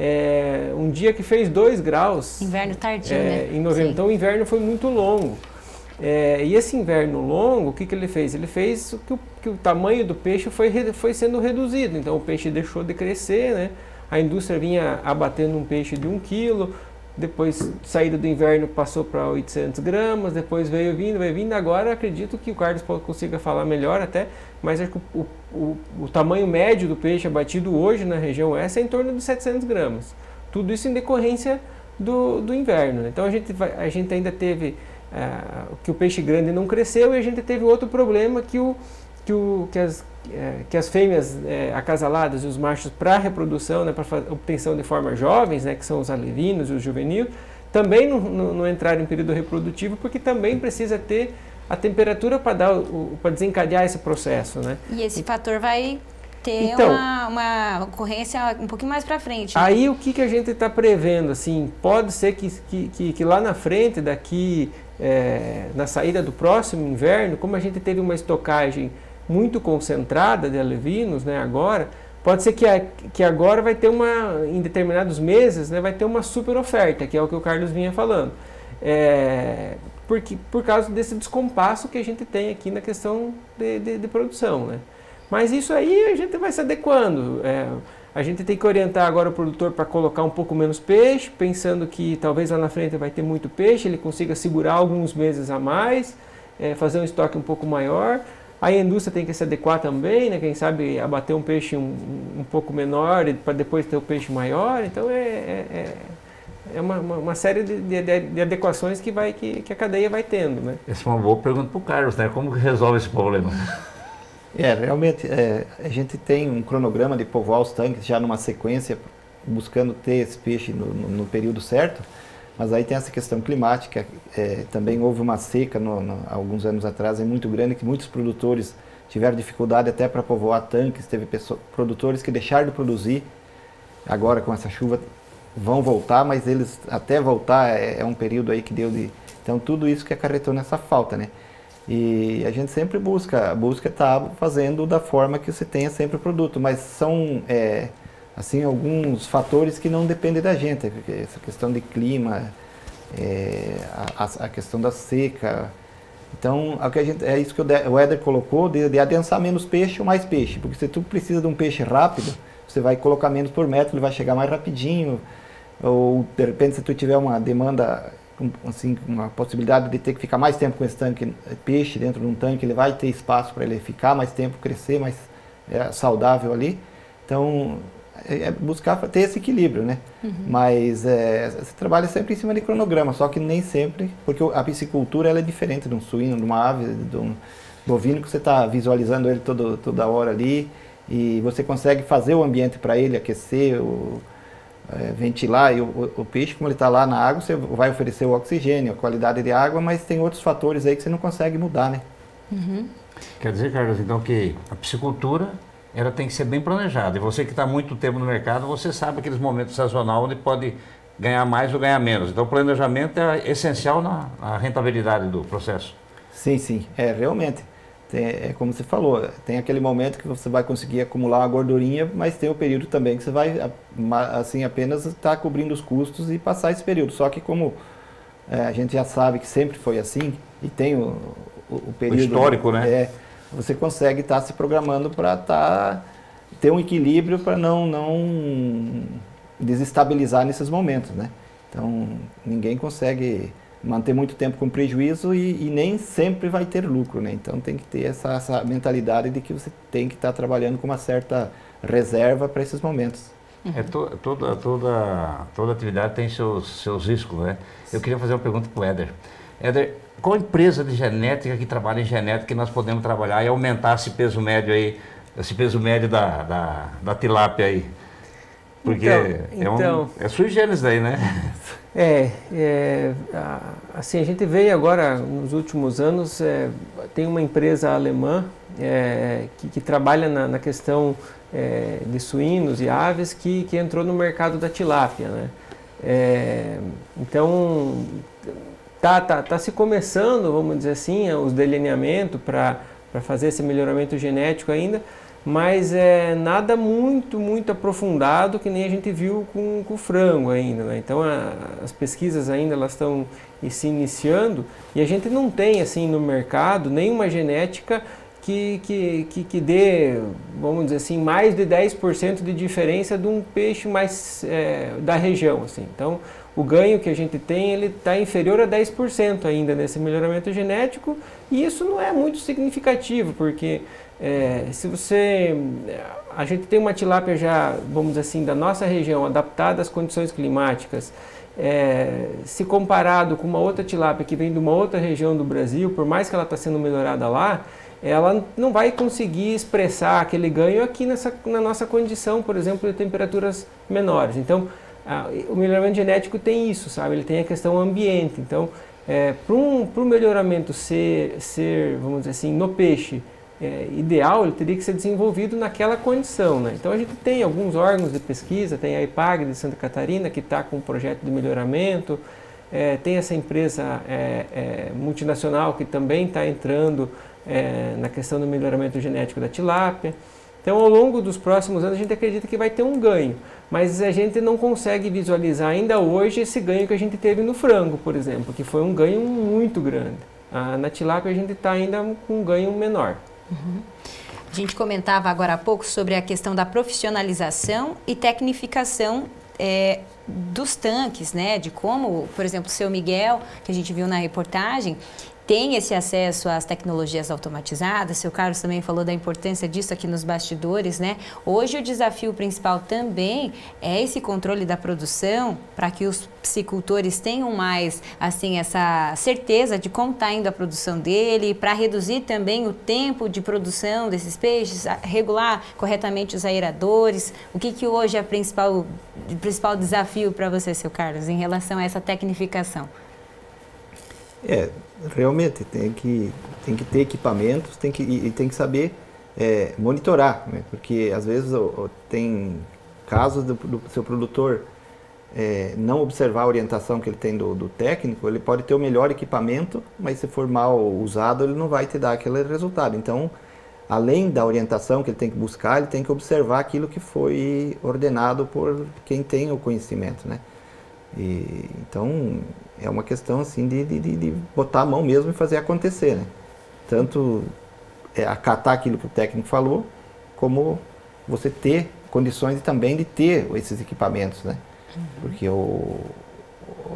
É, um dia que fez dois graus. Inverno tardio, é, né? Em novembro. Sim. Então o inverno foi muito longo. É, e esse inverno longo, o que, que ele fez? Ele fez que o, que o tamanho do peixe foi, foi sendo reduzido. Então o peixe deixou de crescer, né? A indústria vinha abatendo um peixe de um quilo, depois saída do inverno passou para oitocentas gramas, depois veio vindo, veio vindo. Agora acredito que o Carlos consiga falar melhor até, mas acho que o, o, o tamanho médio do peixe abatido hoje na região oeste é em torno de setecentas gramas. Tudo isso em decorrência do, do inverno. Então a gente, vai, a gente ainda teve ah, que o peixe grande não cresceu e a gente teve outro problema que, o, que, o, que, as, que as fêmeas é, acasaladas e os machos para reprodução, né, para obtenção de formas jovens, né, que são os alevinos e os juveninos, também não, não, não entraram em período reprodutivo porque também precisa ter a temperatura para dar o, para desencadear esse processo, né? E esse fator vai ter então, uma, uma ocorrência um pouquinho mais para frente, né? Aí o que, que a gente está prevendo, assim, pode ser que, que, que, que lá na frente, daqui é, na saída do próximo inverno, como a gente teve uma estocagem muito concentrada de alevinos, né, agora, pode ser que, a, que agora vai ter uma, em determinados meses, né, vai ter uma super oferta, que é o que o Carlos vinha falando. É, porque, por causa desse descompasso que a gente tem aqui na questão de, de, de produção, né? Mas isso aí a gente vai se adequando. É, a gente tem que orientar agora o produtor para colocar um pouco menos peixe, pensando que talvez lá na frente vai ter muito peixe, ele consiga segurar alguns meses a mais, é, fazer um estoque um pouco maior. Aí a indústria tem que se adequar também, né? Quem sabe abater um peixe um, um pouco menor para depois ter o peixe maior. Então é, é, é uma, uma, uma série de, de, de adequações que, vai, que, que a cadeia vai tendo, né? Essa é uma boa pergunta para o Carlos, né? Como que resolve esse problema? É, realmente, é, a gente tem um cronograma de povoar os tanques já numa sequência, buscando ter esse peixe no, no, no período certo, mas aí tem essa questão climática, é, também houve uma seca no, no, alguns anos atrás, é muito grande, que muitos produtores tiveram dificuldade até para povoar tanques, teve pessoa, produtores que deixaram de produzir, agora com essa chuva vão voltar, mas eles até voltar é, é um período aí que deu de... Então tudo isso que acarretou nessa falta, né? E a gente sempre busca, busca estar fazendo da forma que você tenha sempre o produto, mas são é, assim, alguns fatores que não dependem da gente, porque essa questão de clima, é, a, a questão da seca. Então, a que a gente, é isso que o Éder colocou, de, de adensar menos peixe ou mais peixe, porque se tu precisa de um peixe rápido, você vai colocar menos por metro, ele vai chegar mais rapidinho, ou de repente se tu tiver uma demanda... Assim, uma possibilidade de ter que ficar mais tempo com esse tanque, peixe dentro de um tanque, ele vai ter espaço para ele ficar mais tempo, crescer mais é, saudável ali. Então, é buscar ter esse equilíbrio, né? Uhum. Mas é, você trabalha sempre em cima de cronograma, só que nem sempre, porque a piscicultura ela é diferente de um suíno, de uma ave, de um bovino, que você está visualizando ele todo, toda hora ali, e você consegue fazer o ambiente para ele aquecer, o É, ventilar, e o, o, o peixe, como ele está lá na água, você vai oferecer o oxigênio, a qualidade de água, mas tem outros fatores aí que você não consegue mudar, né? Uhum. Quer dizer, Carlos, então, que a piscicultura, ela tem que ser bem planejada, e você que está muito tempo no mercado, você sabe aqueles momentos sazonais onde pode ganhar mais ou ganhar menos, então o planejamento é essencial na, na rentabilidade do processo. Sim, sim, é, realmente. Tem, é como você falou, tem aquele momento que você vai conseguir acumular uma gordurinha, mas tem o período também que você vai assim, apenas estar cobrindo os custos e passar esse período. Só que como é, a gente já sabe que sempre foi assim, e tem o, o, o período... O histórico, né? É, você consegue estar se programando para tá, ter um equilíbrio para não, não desestabilizar nesses momentos, né? Então, ninguém consegue... manter muito tempo com prejuízo e, e nem sempre vai ter lucro, né? Então tem que ter essa, essa mentalidade de que você tem que estar tá trabalhando com uma certa reserva para esses momentos. É, to, toda, toda, toda atividade tem seus, seus riscos, né? Eu queria fazer uma pergunta para o Éder. Éder, qual empresa de genética que trabalha em genética que nós podemos trabalhar e aumentar esse peso médio aí, esse peso médio da, da, da tilápia aí? Porque então, é, um, então... é sui generis daí, né? É, é, assim, a gente veio agora, nos últimos anos, é, tem uma empresa alemã é, que, que trabalha na, na questão é, de suínos e aves que, que entrou no mercado da tilápia, né? É, então, tá, tá, tá se começando, vamos dizer assim, os delineamentos para para fazer esse melhoramento genético ainda, mas é nada muito, muito aprofundado que nem a gente viu com, com o frango ainda, né? Então a, as pesquisas ainda elas estão se iniciando e a gente não tem assim no mercado nenhuma genética que, que, que, que dê, vamos dizer assim, mais de dez por cento de diferença de um peixe mais é, da região, assim. Então o ganho que a gente tem, ele está inferior a dez por cento ainda nesse melhoramento genético e isso não é muito significativo, porque... É, se você, a gente tem uma tilápia já, vamos dizer assim, da nossa região, adaptada às condições climáticas, é, se comparado com uma outra tilápia que vem de uma outra região do Brasil, por mais que ela está sendo melhorada lá, ela não vai conseguir expressar aquele ganho aqui nessa, na nossa condição, por exemplo, de temperaturas menores. Então, a, o melhoramento genético tem isso, sabe? Ele tem a questão ambiente. Então, é, para um, o melhoramento ser, ser, vamos dizer assim, no peixe, É, ideal, ele teria que ser desenvolvido naquela condição, né? Então a gente tem alguns órgãos de pesquisa, tem a I P A G de Santa Catarina que está com um projeto de melhoramento, É, tem essa empresa é, é, multinacional que também está entrando é, na questão do melhoramento genético da tilápia. Então, ao longo dos próximos anos, a gente acredita que vai ter um ganho, mas a gente não consegue visualizar ainda hoje esse ganho que a gente teve no frango, por exemplo, que foi um ganho muito grande. Ah, na tilápia a gente está ainda com um ganho menor. Uhum. A gente comentava agora há pouco sobre a questão da profissionalização e tecnificação é, dos tanques, né? De como, por exemplo, o seu Miguel, que a gente viu na reportagem, tem esse acesso às tecnologias automatizadas. Seu Carlos também falou da importância disso aqui nos bastidores, né? Hoje o desafio principal também é esse controle da produção, para que os piscicultores tenham mais, assim, essa certeza de como está indo a produção dele, para reduzir também o tempo de produção desses peixes, regular corretamente os aeradores. O que que hoje é o principal, principal desafio para você, seu Carlos, em relação a essa tecnificação? É, realmente tem que tem que ter equipamentos, tem que e tem que saber é, monitorar, né? Porque às vezes ó, ó, tem casos do, do seu produtor é, não observar a orientação que ele tem do, do técnico. Ele pode ter o melhor equipamento, mas se for mal usado ele não vai te dar aquele resultado. Então, além da orientação que ele tem que buscar, ele tem que observar aquilo que foi ordenado por quem tem o conhecimento, né? E, então é uma questão assim de, de, de botar a mão mesmo e fazer acontecer, né? Tanto é, acatar aquilo que o técnico falou, como você ter condições também de ter esses equipamentos, né? Uhum. Porque o,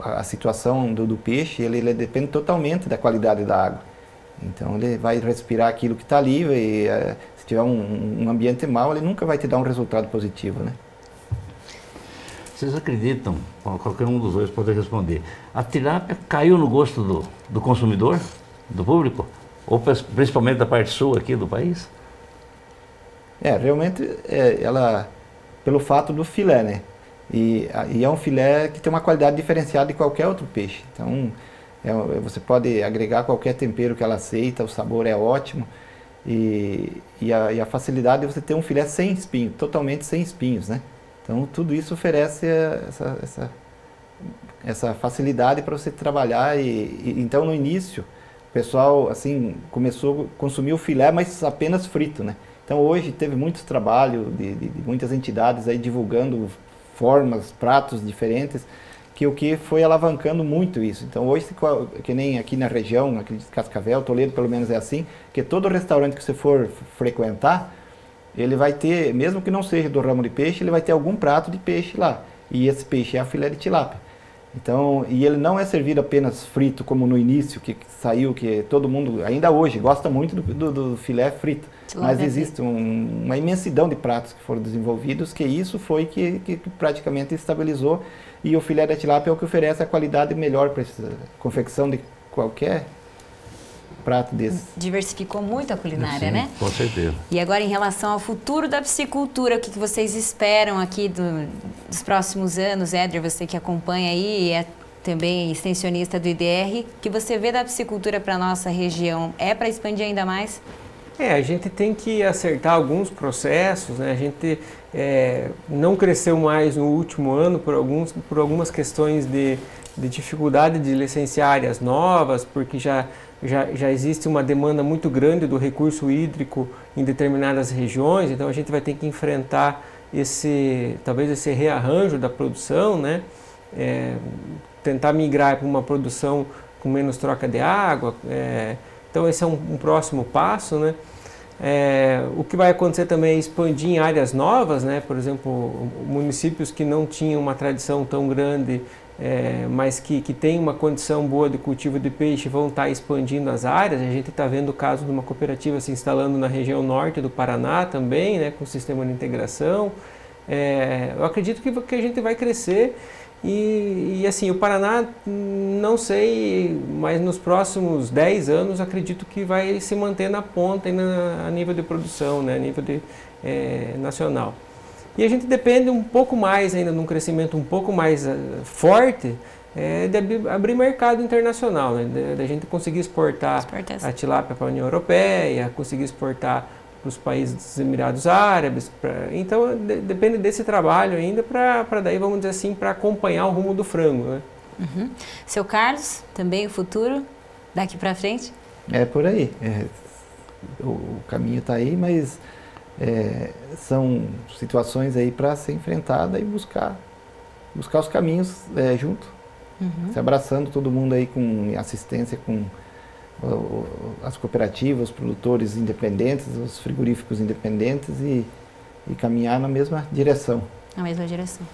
a situação do, do peixe, ele, ele depende totalmente da qualidade da água. Então ele vai respirar aquilo que está ali e uh, se tiver um, um ambiente mau, ele nunca vai te dar um resultado positivo, né? Vocês acreditam, qualquer um dos dois pode responder, a tilápia caiu no gosto do, do consumidor, do público? Ou principalmente da parte sul aqui do país? É, realmente, é, ela, pelo fato do filé, né? E, e é um filé que tem uma qualidade diferenciada de qualquer outro peixe. Então, é, você pode agregar qualquer tempero que ela aceita, o sabor é ótimo. E, e, a, e a facilidade de você ter um filé sem espinho, totalmente sem espinhos, né? Então, tudo isso oferece essa, essa, essa facilidade para você trabalhar. E, e, então, no início, o pessoal assim, começou a consumir o filé, mas apenas frito, né? Então, hoje teve muito trabalho de, de, de muitas entidades aí divulgando formas, pratos diferentes, que o que foi alavancando muito isso. Então, hoje, que nem aqui na região, aqui de Cascavel, Toledo, pelo menos é assim, que todo restaurante que você for frequentar, ele vai ter, mesmo que não seja do ramo de peixe, ele vai ter algum prato de peixe lá. E esse peixe é a filé de tilápia. Então, e ele não é servido apenas frito, como no início, que saiu, que todo mundo, ainda hoje, gosta muito do, do, do filé frito. Mas existe um, uma imensidão de pratos que foram desenvolvidos, que isso foi que, que praticamente estabilizou. E o filé de tilápia é o que oferece a qualidade melhor para a confecção de qualquer prato desse. Diversificou muito a culinária, sim, né? Com certeza. E agora, em relação ao futuro da piscicultura, o que vocês esperam aqui do, dos próximos anos, Éder, você que acompanha aí e é também extensionista do I D R, que você vê da piscicultura para a nossa região? É para expandir ainda mais? É, a gente tem que acertar alguns processos, né? A gente é, não cresceu mais no último ano por, alguns, por algumas questões de, de dificuldade de licenciar áreas novas, porque já Já, já existe uma demanda muito grande do recurso hídrico em determinadas regiões, então a gente vai ter que enfrentar esse, talvez esse rearranjo da produção, né? É, tentar migrar para uma produção com menos troca de água, é, então esse é um, um próximo passo, né? É, o que vai acontecer também é expandir em áreas novas, né? Por exemplo, municípios que não tinham uma tradição tão grande, É, mas que, que tem uma condição boa de cultivo de peixe, vão estar expandindo as áreas. A gente está vendo o caso de uma cooperativa se instalando na região norte do Paraná também, né, com o sistema de integração. É, eu acredito que, que a gente vai crescer e, e assim, o Paraná, não sei, mas nos próximos dez anos acredito que vai se manter na ponta na, a nível de produção, né, a nível de, é, nacional. E a gente depende um pouco mais ainda, num crescimento um pouco mais uh, forte, é, de ab abrir mercado internacional, né? Da gente conseguir exportar Exportece. a tilápia para a União Europeia, conseguir exportar para os países dos Emirados Árabes. Pra... Então, de depende desse trabalho ainda para daí, vamos dizer assim, para acompanhar o rumo do frango, né? Uhum. Seu Carlos, também o futuro, daqui para frente? É por aí. É, o, o caminho está aí, mas é, são situações aí para ser enfrentada e buscar, buscar os caminhos é, junto. Uhum. Se abraçando todo mundo aí com assistência, com o, as cooperativas, os produtores independentes, os frigoríficos independentes e, e caminhar na mesma direção. Na mesma direção.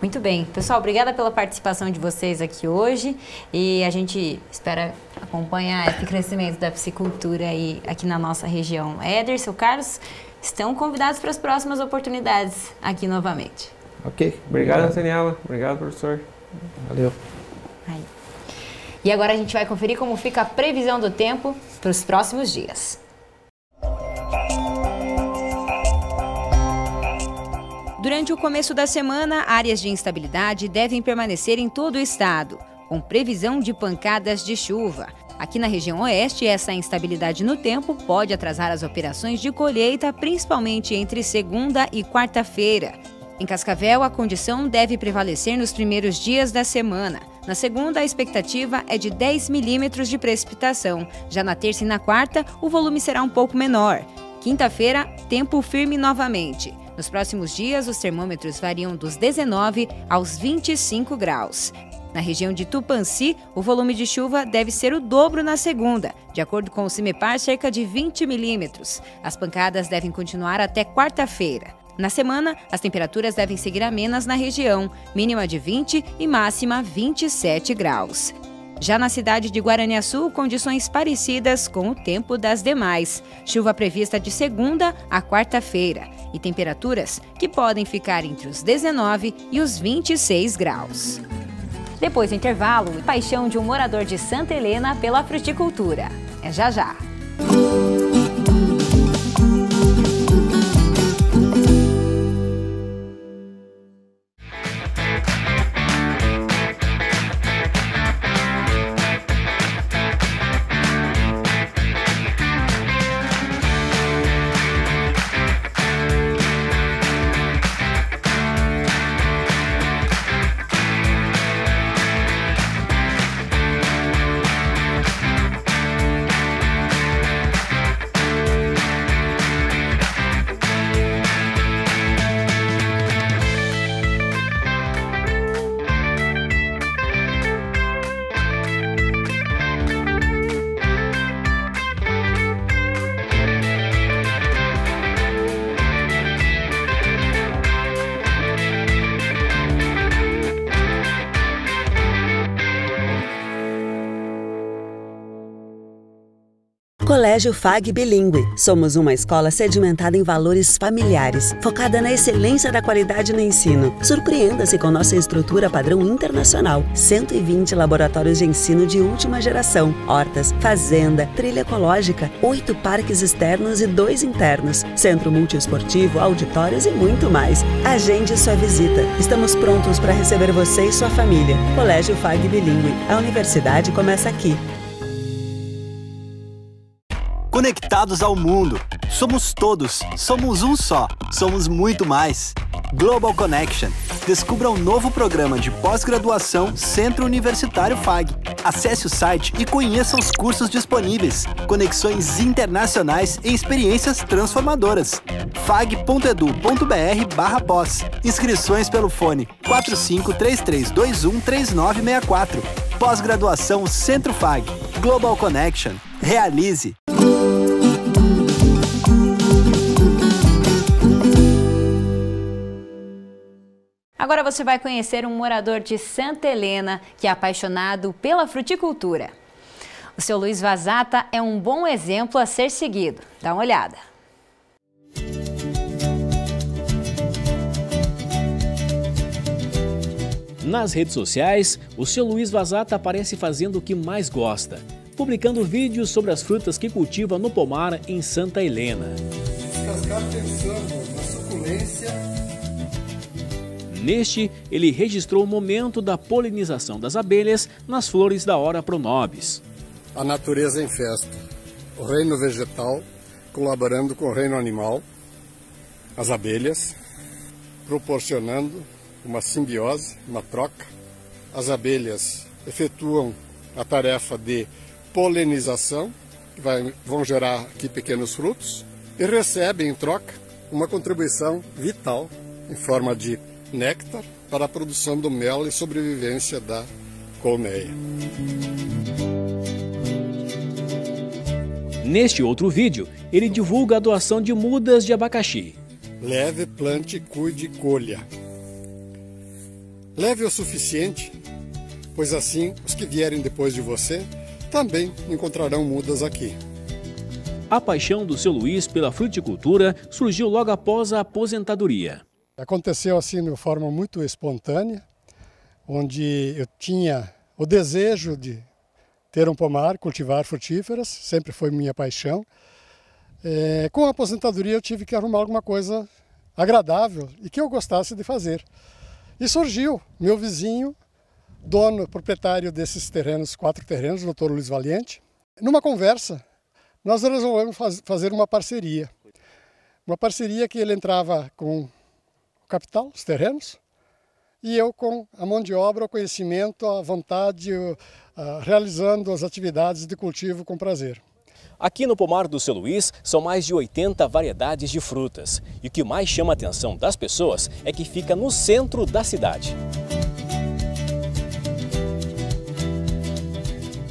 Muito bem. Pessoal, obrigada pela participação de vocês aqui hoje e a gente espera acompanhar esse crescimento da piscicultura aí, aqui na nossa região. Éder, seu Carlos, estão convidados para as próximas oportunidades aqui novamente. Ok. Obrigado, Antoniella. Obrigado, professor. Valeu. Aí. E agora a gente vai conferir como fica a previsão do tempo para os próximos dias. Durante o começo da semana, áreas de instabilidade devem permanecer em todo o estado, com previsão de pancadas de chuva. Aqui na região oeste, essa instabilidade no tempo pode atrasar as operações de colheita, principalmente entre segunda e quarta-feira. Em Cascavel, a condição deve prevalecer nos primeiros dias da semana. Na segunda, a expectativa é de dez milímetros de precipitação. Já na terça e na quarta, o volume será um pouco menor. Quinta-feira, tempo firme novamente. Nos próximos dias, os termômetros variam dos dezenove aos vinte e cinco graus. Na região de Tupanci, o volume de chuva deve ser o dobro na segunda, de acordo com o CIMEPAR, cerca de vinte milímetros. As pancadas devem continuar até quarta-feira. Na semana, as temperaturas devem seguir amenas na região, mínima de vinte e máxima vinte e sete graus. Já na cidade de Guaraniaçu, condições parecidas com o tempo das demais. Chuva prevista de segunda a quarta-feira e temperaturas que podem ficar entre os dezenove e os vinte e seis graus. Depois do intervalo, paixão de um morador de Santa Helena pela fruticultura. É já já! Colégio FAG Bilíngue. Somos uma escola sedimentada em valores familiares, focada na excelência da qualidade no ensino. Surpreenda-se com nossa estrutura padrão internacional. cento e vinte laboratórios de ensino de última geração, hortas, fazenda, trilha ecológica, oito parques externos e dois internos, centro multiesportivo, auditórios e muito mais. Agende sua visita. Estamos prontos para receber você e sua família. Colégio FAG Bilíngue. A universidade começa aqui. Conectados ao mundo. Somos todos, somos um só, somos muito mais. Global Connection. Descubra o novo programa de pós-graduação Centro Universitário FAG. Acesse o site e conheça os cursos disponíveis. Conexões internacionais e experiências transformadoras. fag ponto edu ponto br barra pós. Inscrições pelo fone quatro cinco três três dois um três nove seis quatro. Pós-graduação Centro FAG. Global Connection. Realize! Agora você vai conhecer um morador de Santa Helena que é apaixonado pela fruticultura. O seu Luiz Vasata é um bom exemplo a ser seguido. Dá uma olhada. Nas redes sociais, o seu Luiz Vasata aparece fazendo o que mais gosta, publicando vídeos sobre as frutas que cultiva no pomar em Santa Helena. Descascar pensando na suculência. Neste, ele registrou o momento da polinização das abelhas nas flores da Hora Pronobis. A natureza em festa, o reino vegetal colaborando com o reino animal, as abelhas, proporcionando uma simbiose, uma troca as abelhas efetuam a tarefa de polinização, que vai, vão gerar aqui pequenos frutos, e recebem em troca uma contribuição vital em forma de néctar para a produção do mel e sobrevivência da colmeia. Neste outro vídeo, ele divulga a doação de mudas de abacaxi. Leve, plante, cuide e colha. Leve o suficiente, pois assim os que vierem depois de você também encontrarão mudas aqui. A paixão do seu Luiz pela fruticultura surgiu logo após a aposentadoria. Aconteceu assim de forma muito espontânea, onde eu tinha o desejo de ter um pomar, cultivar frutíferas, sempre foi minha paixão. É, com a aposentadoria eu tive que arrumar alguma coisa agradável e que eu gostasse de fazer. E surgiu meu vizinho, dono, proprietário desses terrenos, quatro terrenos, o doutor Luiz Valiente. Numa conversa, nós resolvemos faz, fazer uma parceria. Uma parceria que ele entrava com o capital, os terrenos, e eu com a mão de obra, o conhecimento, a vontade, a, realizando as atividades de cultivo com prazer. Aqui no pomar do seu Luiz são mais de oitenta variedades de frutas. E o que mais chama a atenção das pessoas é que fica no centro da cidade.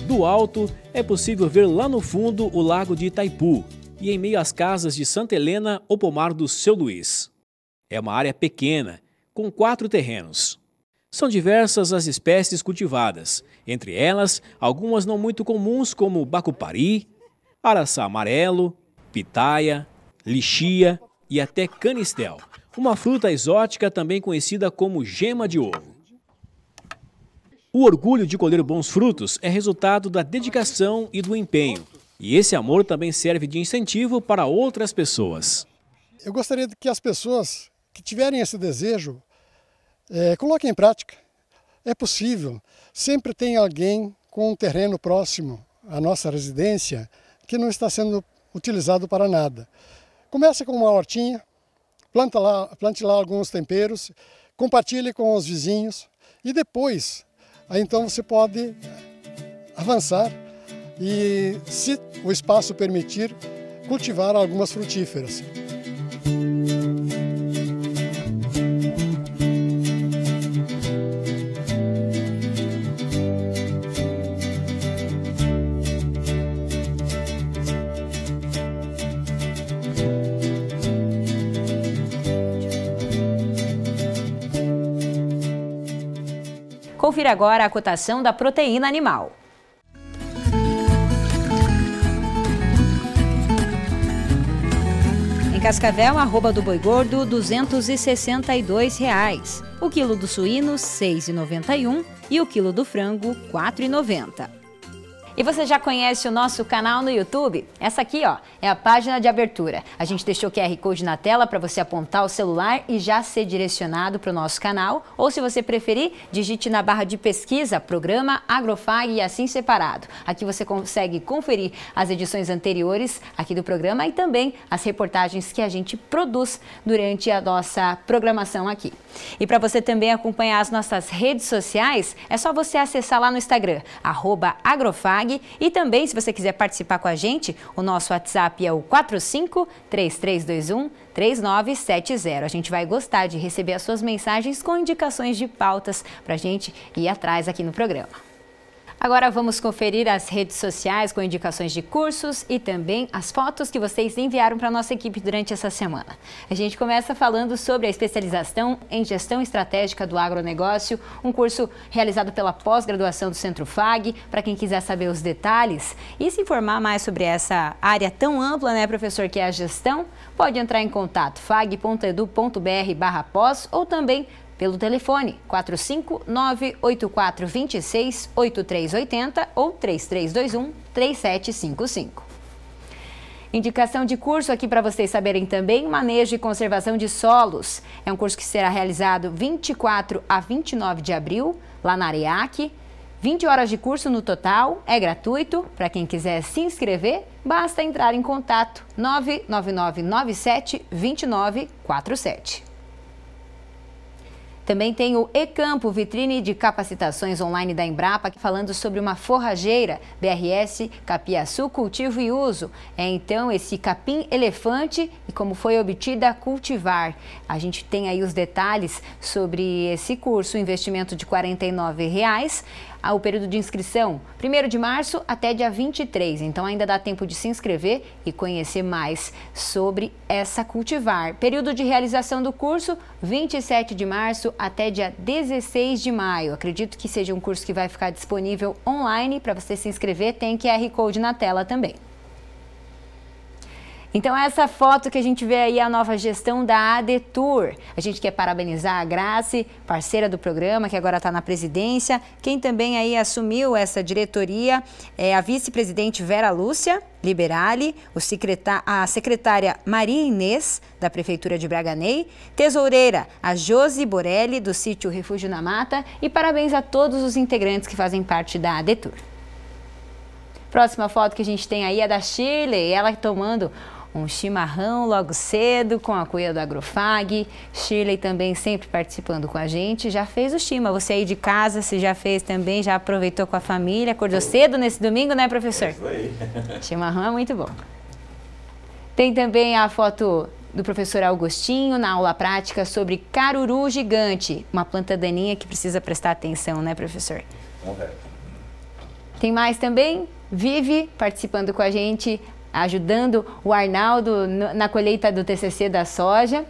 Do alto, é possível ver lá no fundo o lago de Itaipu e em meio às casas de Santa Helena, o pomar do seu Luiz. É uma área pequena, com quatro terrenos. São diversas as espécies cultivadas, entre elas algumas não muito comuns como bacupari, araçá amarelo, pitaia, lixia e até canistel, uma fruta exótica também conhecida como gema de ovo. O orgulho de colher bons frutos é resultado da dedicação e do empenho. E esse amor também serve de incentivo para outras pessoas. Eu gostaria que as pessoas que tiverem esse desejo, é, coloquem em prática. É possível. Sempre tem alguém com um terreno próximo à nossa residência que não está sendo utilizado para nada. Comece com uma hortinha, planta lá, plante lá alguns temperos, compartilhe com os vizinhos e depois... Aí então você pode avançar e, se o espaço permitir, cultivar algumas frutíferas. Confira agora a cotação da proteína animal. Em Cascavel, arroba do boi gordo, duzentos e sessenta e dois reais. O quilo do suíno, seis reais e noventa e um centavos e o quilo do frango, quatro reais e noventa centavos. E você já conhece o nosso canal no YouTube? Essa aqui, ó, é a página de abertura. A gente deixou o Q R Code na tela para você apontar o celular e já ser direcionado para o nosso canal. Ou, se você preferir, digite na barra de pesquisa, programa Agrofag e assim separado. Aqui você consegue conferir as edições anteriores aqui do programa e também as reportagens que a gente produz durante a nossa programação aqui. E para você também acompanhar as nossas redes sociais, é só você acessar lá no Instagram, arroba Agrofag. E também, se você quiser participar com a gente, o nosso WhatsApp é o quatro cinco, três três dois um, três nove sete zero. A gente vai gostar de receber as suas mensagens com indicações de pautas para a gente ir atrás aqui no programa. Agora vamos conferir as redes sociais com indicações de cursos e também as fotos que vocês enviaram para a nossa equipe durante essa semana. A gente começa falando sobre a especialização em gestão estratégica do agronegócio, um curso realizado pela pós-graduação do Centro F A G, para quem quiser saber os detalhes e se informar mais sobre essa área tão ampla, né, professor, que é a gestão, pode entrar em contato fag ponto edu ponto br barra pós ou também pelo telefone quatro cinco nove, oito quatro dois seis, oito três oito zero ou três três dois um, três sete cinco cinco. Indicação de curso aqui para vocês saberem também, Manejo e Conservação de Solos. É um curso que será realizado vinte e quatro a vinte e nove de abril, lá na AREAC. vinte horas de curso no total, é gratuito. Para quem quiser se inscrever, basta entrar em contato nove nove nove, nove sete dois, nove quatro sete. Também tem o E-Campo, vitrine de capacitações online da Embrapa, falando sobre uma forrageira, B R S, capiaçu, cultivo e uso. É então esse capim-elefante e como foi obtida a cultivar. A gente tem aí os detalhes sobre esse curso, investimento de quarenta e nove reais. Ah, o período de inscrição, primeiro de março até dia vinte e três. Então, ainda dá tempo de se inscrever e conhecer mais sobre essa cultivar. Período de realização do curso, vinte e sete de março até dia dezesseis de maio. Acredito que seja um curso que vai ficar disponível online. Para você se inscrever, tem Q R Code na tela também. Então, essa foto que a gente vê aí é a nova gestão da ADETUR. A gente quer parabenizar a Grace, parceira do programa, que agora está na presidência. Quem também aí assumiu essa diretoria é a vice-presidente Vera Lúcia Liberale, o secretar, a secretária Maria Inês, da Prefeitura de Braganey, tesoureira, a Josi Borelli, do sítio Refúgio na Mata, e parabéns a todos os integrantes que fazem parte da ADETUR. Próxima foto que a gente tem aí é da Shirley, ela tomando um chimarrão logo cedo com a cuia do Agrofag. Shirley também sempre participando com a gente. Já fez o chima, você aí de casa, se já fez também, já aproveitou com a família, acordou cedo nesse domingo, né, professor? É isso aí. Chimarrão é muito bom. Tem também a foto do professor Augustinho na aula prática sobre caruru gigante, uma planta daninha que precisa prestar atenção, né, professor? Tem mais também? Vive participando com a gente, ajudando o Arnaldo na colheita do T C C da soja,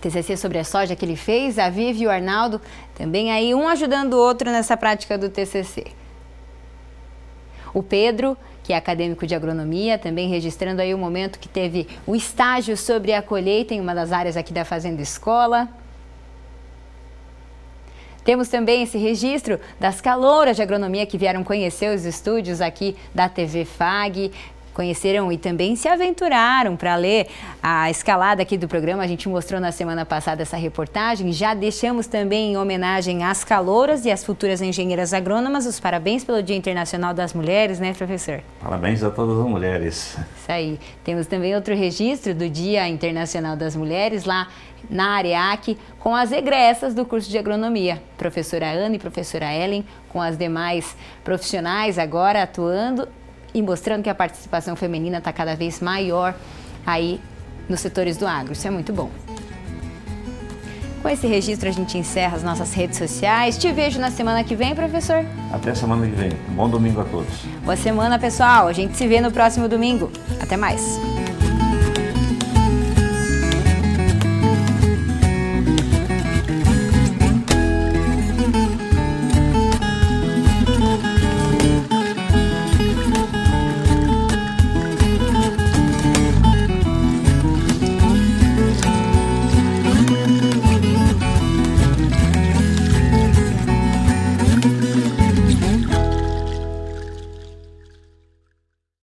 T C C sobre a soja que ele fez, a Vivi e o Arnaldo também aí, um ajudando o outro nessa prática do T C C. O Pedro, que é acadêmico de agronomia, também registrando aí o momento que teve o estágio sobre a colheita em uma das áreas aqui da Fazenda Escola. Temos também esse registro das calouras de agronomia que vieram conhecer os estúdios aqui da T V F A G, conheceram e também se aventuraram para ler a escalada aqui do programa. A gente mostrou na semana passada essa reportagem. Já deixamos também em homenagem às calouras e às futuras engenheiras agrônomas os parabéns pelo Dia Internacional das Mulheres, né, professor? Parabéns a todas as mulheres. Isso aí. Temos também outro registro do Dia Internacional das Mulheres lá na AREAC, com as egressas do curso de agronomia, professora Ana e professora Helen, com as demais profissionais agora atuando e mostrando que a participação feminina está cada vez maior aí nos setores do agro. Isso é muito bom. Com esse registro, a gente encerra as nossas redes sociais. Te vejo na semana que vem, professor. Até semana que vem. Bom domingo a todos. Boa semana, pessoal. A gente se vê no próximo domingo. Até mais.